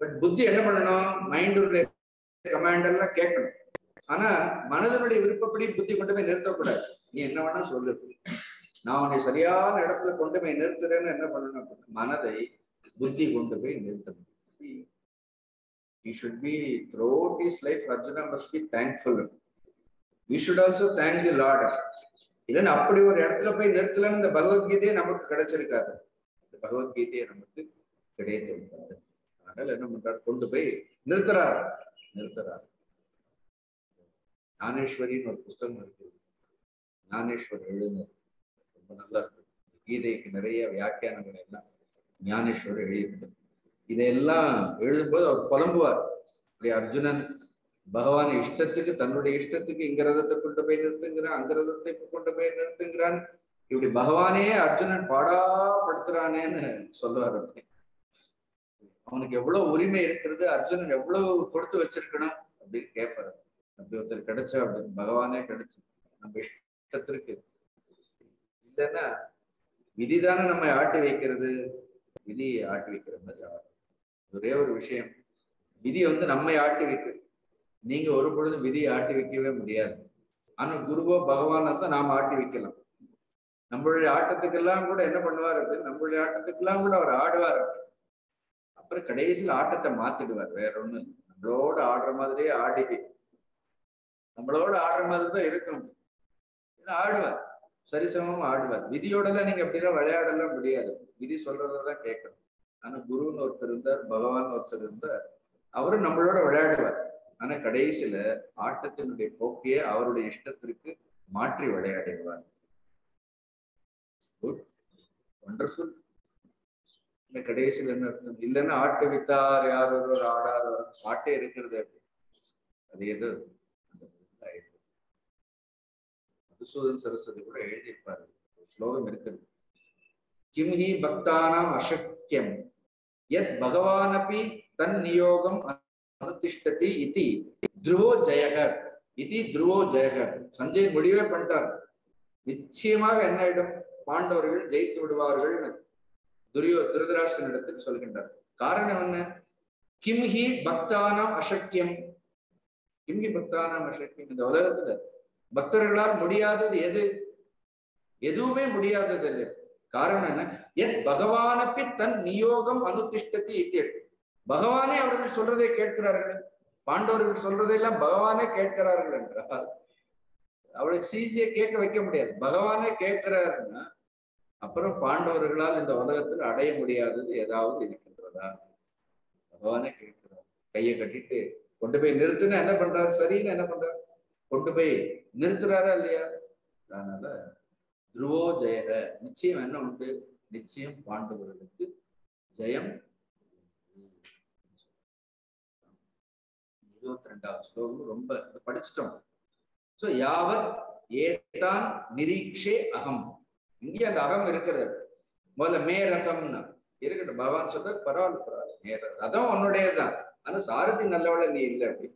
பட் புத்தி என்ன பண்ணணும்? மைண்டுடைய கமாண்ட் எல்லாம் கேட்கணும். ஆனா மனதனுடைய விருப்பப்படி புத்தி கொண்டு போய் நிறுத்தக்கூடாது. நீ என்ன வேணா சொல்லு, நான் உன்னை சரியான இடத்துல கொண்டு போய் நிறுத்துறேன்னு என்ன பண்ணணும்? மனதை புத்தி கொண்டு போய் நிறுத்தணும். He should be throughout his life, Arjuna must be thankful. We should also thank the Lord. இல்லைன்னா அப்படி ஒரு இடத்துல போய் நிறுத்தலாம். இந்த பகவத்கீதையை நமக்கு கிடைச்சிருக்காது. இந்த பகவத்கீதையை நமக்கு கிடைத்திருக்காது. அதனால என்ன பண்றாரு? கொண்டு போய் நிறுத்துறாரு நிறுத்துறாரு ஞானேஸ்வரின்னு ஒரு புஸ்தகம் இருக்கு. ஞானேஸ்வரர் எழுதினார். ரொம்ப நல்லா இருக்கு. கீதைக்கு நிறைய வியாக்கியானங்கள் எல்லாம் ஞானேஸ்வரர் எழுதியிருக்கார். இதையெல்லாம் எழுதும்போது அவர் புலம்புவார். அப்படி அர்ஜுனன் பகவான் இஷ்டத்துக்கு, தன்னுடைய இஷ்டத்துக்கு இங்க ரதத்தை கொண்டு போய் நிறுத்துங்கிறான், அந்த ரதத்தை கொண்டு போய் நிறுத்துங்கிறான். இப்படி பகவானே அர்ஜுனன் பாடாப்படுத்துறானேன்னு சொல்லுவார். அப்படி அவனுக்கு எவ்வளவு உரிமை இருக்கிறது, அர்ஜுனன் எவ்வளவு கொடுத்து வச்சிருக்கணும் அப்படின்னு கேட்பாரு. அப்படி ஒருத்தர் கிடைச்சா, அப்படின்னு பகவானே கிடைச்சு நம்ம இஷ்டத்திற்கு இல்லைன்னா விதிதானே நம்ம ஆட்டி வைக்கிறது. விதியை ஆட்டி வைக்கிற மாதிரி ஒரே ஒரு விஷயம், விதியை வந்து நம்மை ஆட்டி வைக்கிறது. நீங்க ஒரு பொழுது விதியை ஆட்டி வைக்கவே முடியாது. ஆனா குருவோ பகவானா தான் நாம ஆட்டி வைக்கலாம். நம்மளுடைய ஆட்டத்துக்கெல்லாம் கூட என்ன பண்ணுவார்? அப்படின்னு நம்மளுடைய ஆட்டத்துக்கெல்லாம் கூட அவர் ஆடுவார். அப்புறம் கடைசியில் ஆட்டத்தை மாத்திடுவார். வேற ஒண்ணு, நம்மளோட ஆடுற மாதிரியே ஆடி நம்மளோட ஆடுற மாதிரி தான் இருக்கும். ஆடுவார், சரிசமமா ஆடுவார். விதியோடலாம் நீங்க அப்படிலாம் விளையாடலாம் முடியாது. விதி சொல்றதான் கேட்கணும். ஆனா குருன்னு ஒருத்தர் இருந்தார், பகவான் ஒருத்தர் இருந்தார். அவரும் நம்மளோட விளையாடுவார். ஆனா கடைசியில ஆட்டத்தினுடைய போக்கையே அவருடைய இஷ்டத்திற்கு மாற்றி விளையாடுவார். ஒண்டர்ஃபுல். கடைசியில் என்ன அர்த்தம்? இல்லைன்னா ஆட்டு வித்தார் யார் ஒருவர் ஆடாதவர். ஆட்டே இருக்கிறது அப்படி. அது எது? மதுசூதன் சரஸ்வதி கூட எழுதியிருப்பாரு. ஸ்லோகம் இருக்கிறது, கிம்ஹி பக்தானாம் அசக்கியம் யத் பகவானபி தன் நியோகம் அனுதிஷ்டதி இதி துருவோ ஜெயக இதி துருவோ ஜெயக. சஞ்சய் முடிவே பண்ணிட்டார். நிச்சயமாக என்ன ஆயிடும்? பாண்டவர்கள் ஜெயித்து விடுவார்கள் துரியோ திருதராஷ்டிரன் இடத்தில் சொல்கின்றார். காரணம் என்ன? கிம்ஹி பக்தானாம் அசக்கியம். கிம்ஹி பக்தானாம் அசக்கியம். இந்த உலகத்துல பக்தர்களால் முடியாதது எது? எதுவுமே முடியாதது இல்லை. காரணம் என்ன? எத் பகவானப்பி தன் நியோகம் அனுதிஷ்டதி இத்தி. பகவானே அவர்கள் சொல்றதை கேட்கிறார்கள். பாண்டவர்கள் சொல்றதையெல்லாம் பகவானே கேட்கிறார்கள் என்றால் அவளுக்கு சீசியை கேட்க வைக்க முடியாது. பகவானே கேட்கிறாருன்னா அப்புறம் பாண்டவர்களால் இந்த உலகத்தில் அடைய முடியாதது ஏதாவது இருக்கின்றதா? பகவானே கேட்கிறார். கையை கட்டிட்டு கொண்டு போய் நிறுத்துன்னு என்ன பண்றாரு? சரின்னு என்ன பண்றாரு? கொண்டு போய் நிறுத்துறாரா இல்லையா? அதனால துருவோ ஜெய, நிச்சயம் என்ன உண்டு? நிச்சயம் பாண்டவர்களுக்கு ஜெயம். இருபத்தி ரெண்டாவது ஸ்லோகம் ரொம்ப படிச்சுட்டோம். சோ யாவத் ஏதான் நிரீக்ஷே அகம், இங்கே அந்த அகம் இருக்கிறது. முதல்ல மே ரதம்னா இருக்கட்டும், பகவான் சொல்ற பரவாயில்ல பரவாயில்ல, மே ரதம் உன்னுடையதான், ஆனா சாரதி நல்லவள நீ இல்லை அப்படின்னு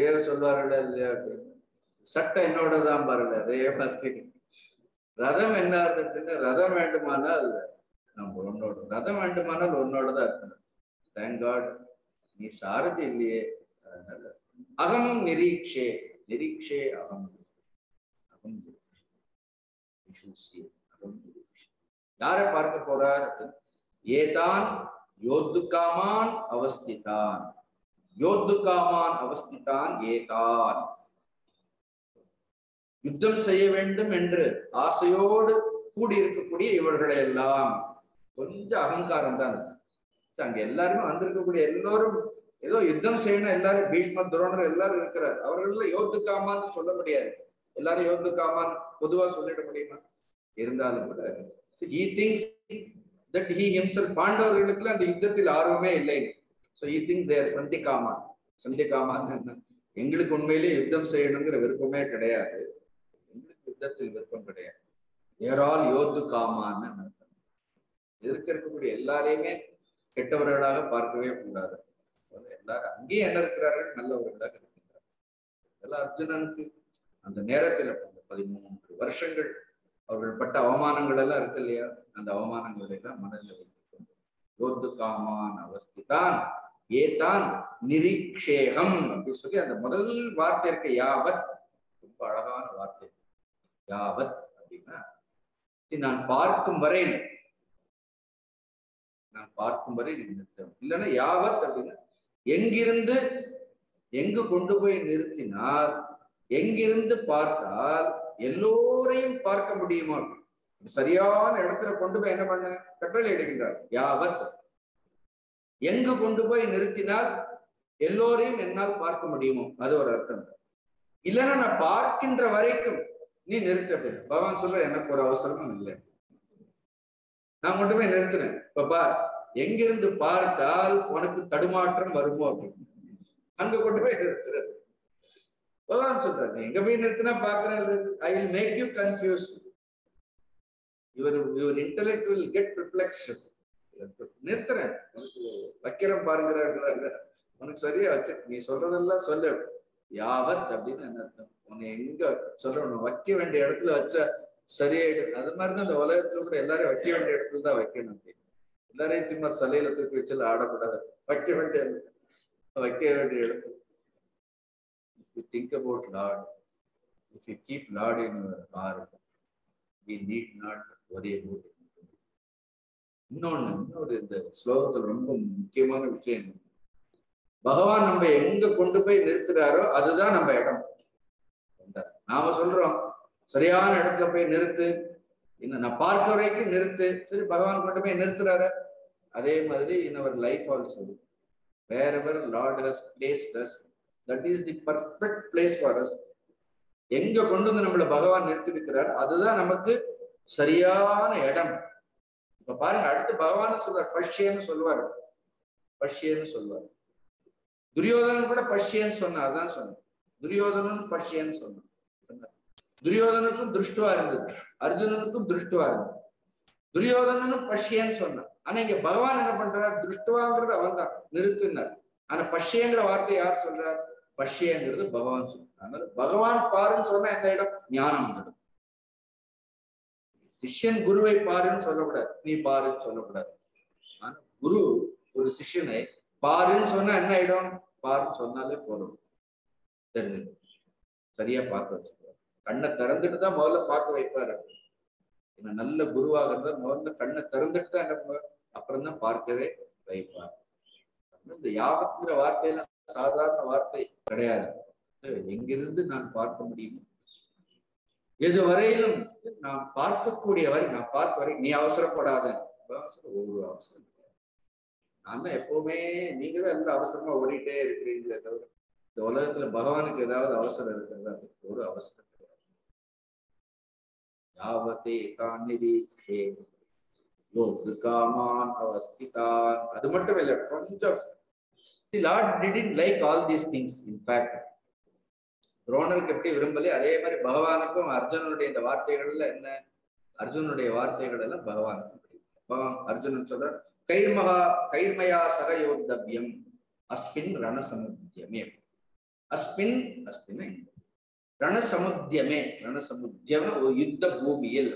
ஏ சொல்வார்கள இல்லையா? அப்படின்னு சட்டை என்னோடதான் பாருங்க, அதே ஃபர்ஸ்ட் ரதம் என்ன இருக்குன்னு. ரதம் வேண்டுமானால் நம்ம உன்னோட, ரதம் வேண்டுமானால் உன்னோடதான் இருக்கணும். தேங்க் காட் நீ சாரதி இல்லையே. அதனால அகம் நிரீக்ஷே, நிரீக்ஷே அகம், அகம் நிரீக்ஷே, அகம் நிரீக்ஷே. யாரை பார்க்க போறார்? ஏதான் யோத்துக்காமான் அவஸ்திதான், யோத்துக்காமான் அவஸ்திதான் ஏதான், யுத்தம் செய்ய வேண்டும் என்று ஆசையோடு கூடியிருக்கக்கூடிய இவர்களை எல்லாம். கொஞ்சம் அகங்காரம் தான் அங்க எல்லாருமே வந்திருக்கக்கூடிய எல்லோரும் ஏதோ யுத்தம் செய்யணும். எல்லாரும் பீஷ்ம துரோணர் எல்லாரும் இருக்கிறார். அவர்கள் யோத்துக்காமான்னு சொல்ல முடியாது, எல்லாரும் யோத்துக்காமான் பொதுவா சொல்லிட முடியுமா? இருந்தாலும் கூட he thinks that he himself, பாண்டவர்களுக்கு அந்த யுத்தத்தில் ஆர்வமே இல்லை. So he thinks they are சந்திக்காமான். சந்திக்காமான் என்ன? எங்களுக்கு உண்மையிலே யுத்தம் செய்யணுங்கிற விருப்பமே கிடையாது, எங்களுக்கு யுத்தத்தில் விருப்பம் கிடையாது. ஏரால் யோத்துக்காமான்னு இருக்கக்கூடிய எல்லாரையுமே கெட்டவர்களாக பார்க்கவே கூடாது. எல்லாரும் அங்கேயே என்ன இருக்கிறார்கள்? நல்லவர்களாக இருக்கிறார்கள். இதெல்லாம் அர்ஜுனனுக்கு அந்த நேரத்தில் பதிமூன்று வருஷங்கள் அவர்கள் பட்ட அவமானங்கள் எல்லாம் இருக்கு இல்லையா? அந்த அவமானங்களை எல்லாம் மனதில் வைத்துக் கொண்டு யோத்துக்காமான் அவஸ்திதான் ஏதான் நிரீக்ஷேகம் அப்படின்னு சொல்லி அந்த முதல் வார்த்தை இருக்க யாவத், ரொம்ப அழகான வார்த்தை. யாவத் அப்படின்னா நான் பார்க்கும் வரை, நான் பார்க்கும் வரை நிறுத்தம். இல்லைன்னா யாவத் அப்படின்னா எங்கிருந்து எங்கு கொண்டு போய் நிறுத்தினால், எங்கிருந்து பார்த்தால் எல்லோரையும் பார்க்க முடியுமா? சரியான இடத்துல கொண்டு போய் என்ன பண்ண கட்டளை இடுகின்றார். யாவத் எங்கு கொண்டு போய் நிறுத்தினால் எல்லோரையும் என்னால் பார்க்க முடியுமோ, அது ஒரு அர்த்தம். இல்லைன்னா நான் பார்க்கின்ற வரைக்கும் நீ நிறுத்த அப்படின்னு பகவான் சொல்ற. எனக்கு ஒரு அவசரமும் இல்லை, நான் கொண்டு போய் நிறுத்தினேன். இப்ப பார், எங்கிருந்து பார்த்தால் உனக்கு தடுமாற்றம் வருமோ அப்படின்னு அங்க கொண்டு போய் நிறுத்துறது பகவான் சொல்றாரு. எங்க போய் நிறுத்தினா பாக்குறது, I will make you confuse, your your intellect will get perplexed. நிறுத்துறேன் வைக்கிறேன் பாருங்கிறார்கள், உனக்கு சரியா வச்சு நீ சொல்றதெல்லாம் சொல்ல. யாவத் அப்படின்னு என்ன அர்த்தம்? உன்னை எங்க சொல்ற வைக்க வேண்டிய இடத்துல வச்ச சரியாயிடும். அது மாதிரிதான் இந்த உலகத்துல கூட எல்லாரையும் வைக்க வேண்டிய இடத்துல தான் வைக்கணும். எல்லாரையும் திரும்ப சலையில தூக்கி வச்சல ஆடக்கூடாது, வைக்க வேண்டிய வைக்க வேண்டிய இடத்துல. If you think about Lord, if you keep Lord in your heart, we need not worry about it. இன்னொன்னு, இன்னொரு இந்த ஸ்லோகத்துல ரொம்ப முக்கியமான விஷயம் என்ன? பகவான் நம்ம எங்க கொண்டு போய் நிறுத்துறாரோ அதுதான் நம்ம இடம். நாம சொல்றோம் சரியான இடத்துல போய் நிறுத்து, இன்னும் நான் பார்க்க வரைக்கும் நிறுத்து. சரி, பகவான் கொண்டு போய் நிறுத்துறாரு. அதே மாதிரி இன்னொரு life also, wherever lord has placed us, that is the perfect place for us. எங்க கொண்டு வந்து நம்மளை பகவான் நிறுத்திருக்கிறார் அதுதான் நமக்கு சரியான இடம். இப்ப பாருங்க, அடுத்து பகவான் சொல்றார் பஷ்யன்னு சொல்லுவார், பஷ்யன்னு சொல்லுவார். துரியோதனன் கூட பஷ்யன்னு சொன்னார், அதான் சொன்னார். துரியோதனன் பஷ்யன்னு சொன்னார். துரியோதனுக்கும் திருஷ்டுவா இருந்தது, அர்ஜுனனுக்கும் திருஷ்டுவா இருந்தது. துரியோதனனும் பஷ்யன்னு சொன்னான். ஆனா இங்க பகவான் என்ன பண்றார்? திருஷ்டுவாங்கிறது அவன் தான் நிறுத்தினார், ஆனா பஷ்யங்கிற வார்த்தை யார் சொல்றார்? பஷ்யங்கிறது பகவான் சொல்றார். அதனால பகவான் பாருன்னு சொன்னா எந்த இடம்? ஞானம் இடம். சிஷ்யன் குருவை பாருன்னு சொல்லக்கூடாது, நீ பாருன்னு சொல்லக்கூடாது. ஆனா குரு ஒரு சிஷ்யனை பாருன்னு சொன்னா என்ன இடம்? பாருன்னு சொன்னாலே போதும், தெரிஞ்சு சரியா பார்க்க வச்சு. கண்ணை திறந்துட்டு தான் முதல்ல பார்க்க வைப்பாரு. என்ன நல்ல குருவாக இருந்தால் முதல்ல கண்ணை திறந்துட்டு தான் என்ன பண்ணுவார், அப்புறம் தான் பார்க்கவே வைப்பார். இந்த யாவத்ங்கிற வார்த்தையெல்லாம் சாதாரண வார்த்தை கிடையாது. எங்கிருந்து நான் பார்க்க முடியுமோ எது வரையிலும் நான் பார்க்கக்கூடிய வரை, நான் பார்க்க வரை நீ அவசரப்படாத. ஒவ்வொரு அவசரம் நான் தான் எப்பவுமே நீங்க தான் எந்த அவசரமா ஓடிட்டே இருக்கிறீங்களே தவிர இந்த உலகத்துல பகவானுக்கு ஏதாவது அவசரம் இருக்கிறது அப்படின்னு ஒரு அவசரம் கிடையாது. யாவதே காநிதிஷே லோகாமான் அவஸ்திதான். அது மட்டும் இல்லை, கொஞ்சம் the Lord didn't like all these things. In fact, துரோணருக்கு எப்படி விரும்பலையே அதே மாதிரி பகவானுக்கும் அர்ஜுனனுடைய இந்த வார்த்தைகள்ல என்ன, அர்ஜுனனுடைய வார்த்தைகள் எல்லாம் பகவானுக்கும் பிடிக்கும். அர்ஜுனன் சொல்ற கைர்மகா கைர்மயா சகயோத்தவ்யம் அஸ்மின் ரணசமுத்தியமே. அஸ்மின் அஸ்மின் ரணசமுத்தியமே, ரணசமுத்தியம் யுத்த பூமியில்.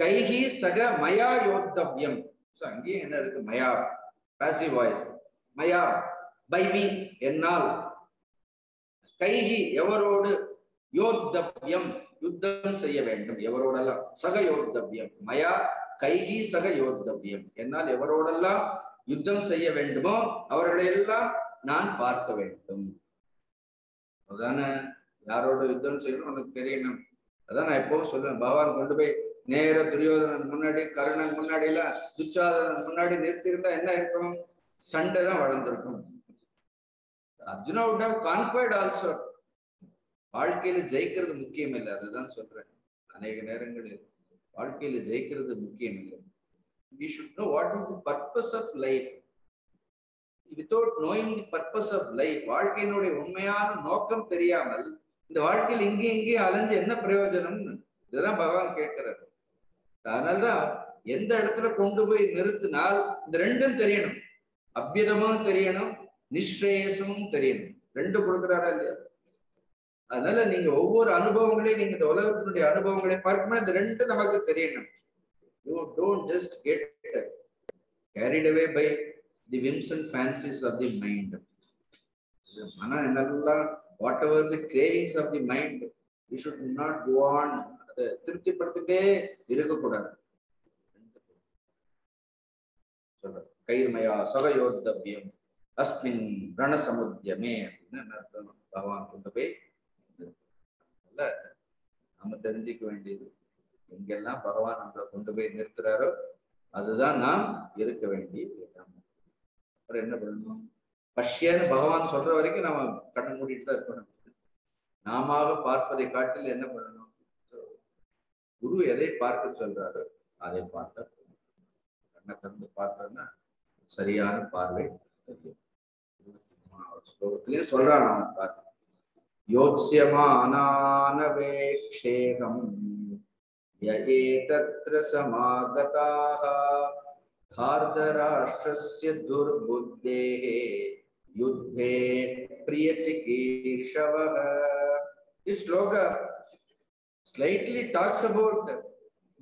கைஹி சக மயா யோத்தவ்யம். சோ அங்கேயும் என்ன இருக்கு, மயா passive voice. மயா பை மீ, என்னால். கைகி எவரோடு, யோத்தவ்யம் யுத்தம் செய்ய வேண்டும். எவரோடெல்லாம் சக யோத்தவ்யம். மயா கைகி சக யோத்தவ்யம், என்னால் எவரோடெல்லாம் யுத்தம் செய்ய வேண்டுமோ அவர்களையெல்லாம் நான் பார்க்க வேண்டும். அதானே யாரோட யுத்தம் செய்யணும் உனக்கு தெரியணும். அதான் நான் எப்பவும் சொல்லுவேன், பகவான் கொண்டு போய் நேர துரியோதனன் முன்னாடி, கர்ணன் முன்னாடி எல்லாம், துச்சாதனன் முன்னாடி நிறுத்திருந்தா என்ன இருக்கும், சண்டை தான் வளர்ந்துருக்கும். Arjuna would have conquered also. வாழ்க்கையில ஜெயிக்கிறது முக்கியம் இல்லை, அதுதான் சொல்றேன். அநேக நேரங்களில் வாழ்க்கையில ஜெயிக்கிறது முக்கியம் இல்லை. We should know what is the purpose of life. Without knowing the purpose of life, வாழ்க்கையினுடைய உண்மையான நோக்கம் தெரியாமல் இந்த வாழ்க்கையில் இங்கே இங்கே அலைஞ்சு என்ன பிரயோஜனம்னு இதுதான் பகவான் கேட்கிறார். அதனால்தான் எந்த இடத்துல கொண்டு போய் நிறுத்தினால் இந்த ரெண்டும் தெரியணும், அபியதமும் தெரியணும், நிஸ்ரேயசமும் தெரியணும். ரெண்டு கொடுக்குறாரா இல்லையா? அதனால நீங்க ஒவ்வொரு அனுபவங்களையும், நீங்க இந்த உலகத்தினுடைய அனுபவங்களை பார்க்கணும், இந்த ரெண்டு நமக்கு தெரியணும். You don't just get carried away by the whims and fancies of the mind. மன என்னெல்லாம் whatever the cravings of the mind, you should not go on. அதை திருப்திப்படுத்திட்டே இருக்கக்கூடாது. சொல்றேன் கைர்மயா சகயோத்தவ்யம் அஸ்மின் ரணசமுத்தியமே அப்படின்னு அர்த்தம். பகவான் கொண்டு போய் நம்ம தெரிஞ்சுக்க வேண்டியது, எங்கெல்லாம் பகவான் நம்மளை கொண்டு போய் நிறுத்துறாரோ அதுதான் நாம் இருக்க வேண்டியது. அப்புறம் என்ன பண்ணணும், பஷ்யன்னு பகவான் சொல்ற வரைக்கும் நம்ம கண்ணை மூடிட்டு தான் இருக்கணும். நாம பார்ப்பதை காட்டில் என்ன பண்ணணும், குரு எதை பார்க்க சொல்றாரோ அதை பார்த்த கண்ணை திறந்து பார்த்தோம்னா சரியான பார்வை தெரியும். ஸ்லோகத்திலேயே சொல்றான், நம்ம பார்க்க யோத்ஸ்யமானானவேக்ஷேகம் யஏ தத்ர சமாகதாஹ தார்தராஷ்ட்ரஸ்ய துர்புத்தேஹ யுத்தே பிரியசிகீர்ஷவஹ. This sloka slightly talks about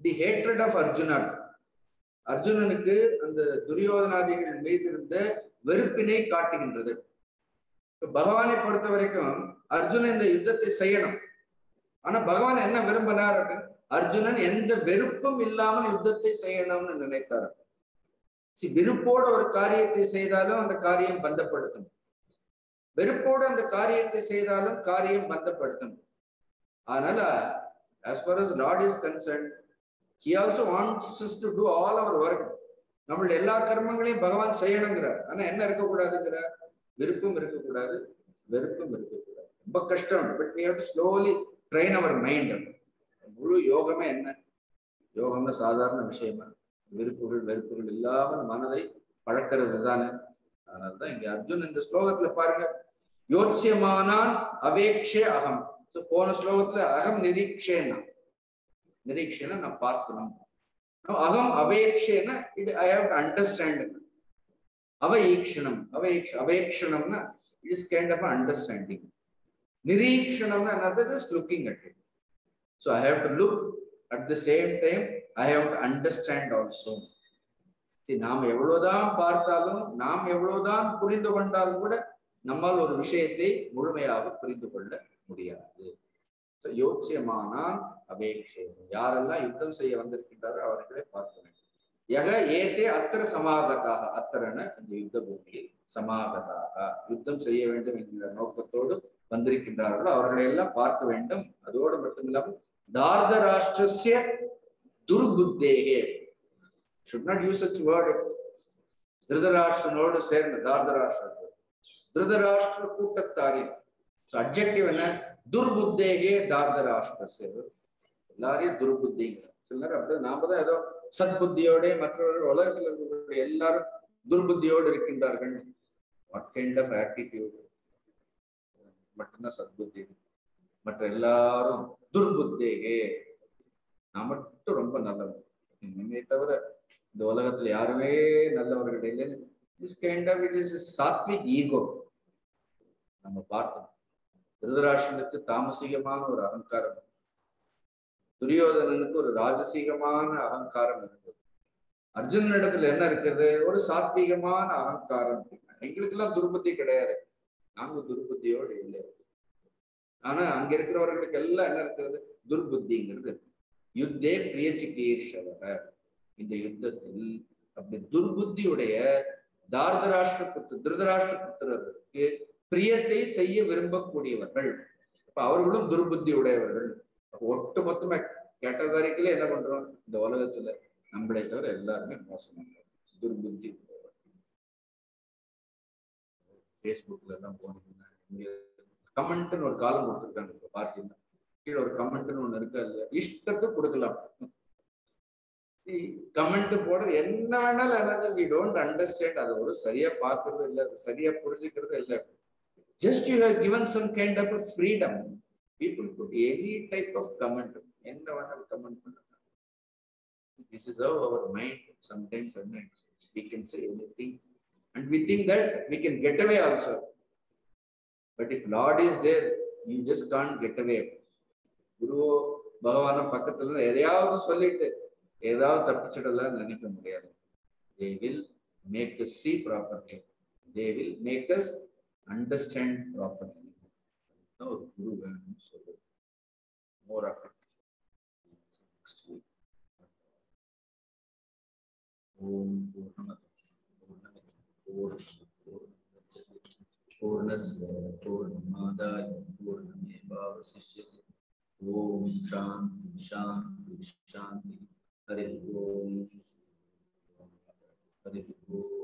the hatred of Arjuna. அர்ஜுனனுக்கு அந்த துரியோதனாதிகள் மீது இருந்த வெறுப்பினை காட்டுகின்றது. பகவானை பொறுத்த வரைக்கும் அர்ஜுனன் இந்த யுத்தத்தை செய்யணும். ஆனா பகவான் என்ன விரும்பினார், அர்ஜுனன் எந்த வெறுப்பும் இல்லாமல் யுத்தத்தை செய்யணும்னு நினைத்தார். வெறுப்போடு ஒரு காரியத்தை செய்தாலும் அந்த காரியம் பந்தப்படுத்தும், வெறுப்போடு அந்த காரியத்தை செய்தாலும் காரியம் பந்தப்படுத்தும். அதனால as far as Lord is concerned, he also wants us to do all our work. நம்மளுடைய எல்லா கர்மங்களையும் பகவான் செய்யணுங்கிறார். ஆனா என்ன இருக்கக்கூடாதுங்கிறார், விருப்பம் இருக்கக்கூடாது, வெறுப்பும் இருக்கக்கூடாது. ரொம்ப கஷ்டம். But we have to slowly train our mind. முழு யோகமே என்ன, யோகம்னா சாதாரண விஷயமா விருப்புகள் வெறுப்புகள் இல்லாமல் மனதை பழக்கிறது தானே. அதனால்தான் இங்க அர்ஜுன் இந்த ஸ்லோகத்துல பாருங்க, யோசியமானான் அவேக்ஷே அகம். ஸோ போன ஸ்லோகத்துல அகம் நிரீக்ஷேன்னா, நிரீக்ஷேன்னா நான் பார்க்கணும். அகம் அவேக்ஷேன்னா it I have to understand. அவஈக்ஷணம் அவேக்ஷணம்னா it is kind of understanding. நிரீக்ஷணம்னா another is looking at it. So I have to look at the same time, I have to understand also. See, நாம் எவ்வளவுதான் பார்த்தாலும், நாம் எவ்வளவுதான் புரிந்து கொண்டாலும் கூட நம்மால் ஒரு விஷயத்தை முழுமையாக புரிந்து கொள்ள முடியாது. So யோசியமானால் அபேக்ஷேகம், யாரெல்லாம் யுத்தம் செய்ய வந்திருக்கின்றாரோ அவர்களை பார்க்க வேண்டும். யக ஏதே அத்திர சமாகதாக, அத்திரன இந்த யுத்த பூமியில், சமாகதாக யுத்தம் செய்ய வேண்டும் என்கிற நோக்கத்தோடு வந்திருக்கின்றார்களோ அவர்களை எல்லாம் பார்க்க வேண்டும். அதோடு மட்டும் இல்லாமல் தார்த ராஷ்டிரஸ்ய துர்புத்தேகே, should not use such word. ಧೃತರಾಷ್ಟ್ರನೋಡು ಸೇರಿದ ಧಾರ್ಧರಾಷ್ಟ್ರ, ಧೃತರಾಷ್ಟ್ರ ಕೂಟತ್ತಾಗಿ. ಸೊ ಅಬ್ಜೆಕ್ಟಿವ್ ಅನ್ನ ದುರ್ಬುದ್ಧಿಗೆ ಧಾರ್ಧರಾಷ್ಟ್ರ ಸೇರು எல்லாரையும் துர்புத்திங்க. சில நேரம் அப்படியே நாம தான் ஏதோ சத்புத்தியோட மற்றவர்கள் உலகத்துல இருக்கக்கூடிய எல்லாரும் துர்புத்தியோடு இருக்கின்றார்கள். வாட் கைண்ட் ஆஃப் ஆட்டிடியூட் மட்டும்தான் சத்புத்தி, மற்ற எல்லாரும் துர்புத்திகே. நான் மட்டும் ரொம்ப நல்லவன், என்னை தவிர இந்த உலகத்துல யாருமே நல்லவர்கள் இல்லைன்னு this kind of it is sattvic ego நம்ம பார்த்தோம். திருதராஷ்டிரனுக்கு தாமசீகமான ஒரு அகங்காரம், துரியோதனனுக்கு ஒரு ராஜசீகமான அகங்காரம் இருக்குது, அர்ஜுனனிடத்துல என்ன இருக்கிறது, ஒரு சாத்வீகமான அகங்காரம் இருக்கு. எங்களுக்கு எல்லாம் துர்புத்தி கிடையாது, நாங்க துர்புத்தியோடு இல்லை. ஆனா அங்க இருக்கிறவர்களுக்கு எல்லாம் என்ன இருக்கிறது, துர்புத்திங்கிறது. யுத்தே பிரியச்சிகீர்ஷவ, இந்த யுத்தத்தில் அப்படி துர்புத்தியுடைய தார்தராஷ்டிர புத்திர திருதராஷ்டிர புத்திரருக்கு பிரியத்தை செய்ய விரும்பக்கூடியவர்கள், அப்ப அவர்களும் துர்புத்தி உடையவர்கள். ஒட்டு மொத்தமா கேட்டகாரிக்கல என்ன பண்றோம், இந்த உலகத்துல நம்மளை தவிர எல்லாருமே மோசம், துர்புத்தி. பேஸ்புக்ல எல்லாம் போனீங்கன்னா கமெண்ட்னு ஒரு காலம் கொடுத்துருக்காங்க, இப்ப பார்த்தீங்கன்னா கீழே ஒரு கமெண்ட்னு ஒண்ணு இருக்கு, அதுல இஷ்டத்தை கொடுக்கலாம். கமெண்ட் போடுற என்ன வேணாலும் என்னது, வி டோன்ட் அண்டர்ஸ்டாண்ட், அதை ஒரு சரியா பார்க்கறது இல்லை, அது சரியா புரிஞ்சுக்கிறது இல்லை. Just you have given some kind of freedom. People put any type of comment. End one of comment. This is how our mind sometimes, and we can say anything, and we think that we can get away also. But if Lord is there, you just can't get away. Guru, Bhagavan, Pakkathal, Eriyadu, Solite, Eriyadu, Tappichidala, Nanikka Mudiyadu. They will make us see properly. They will make us understand properly. No, Guru Gandhi, so more of it. Next week. Om Purnamada Purnasya Purnamadaya Purnameva Vasishyate. Om Shanti Shanti Shanti. Hari Om. Hari Om.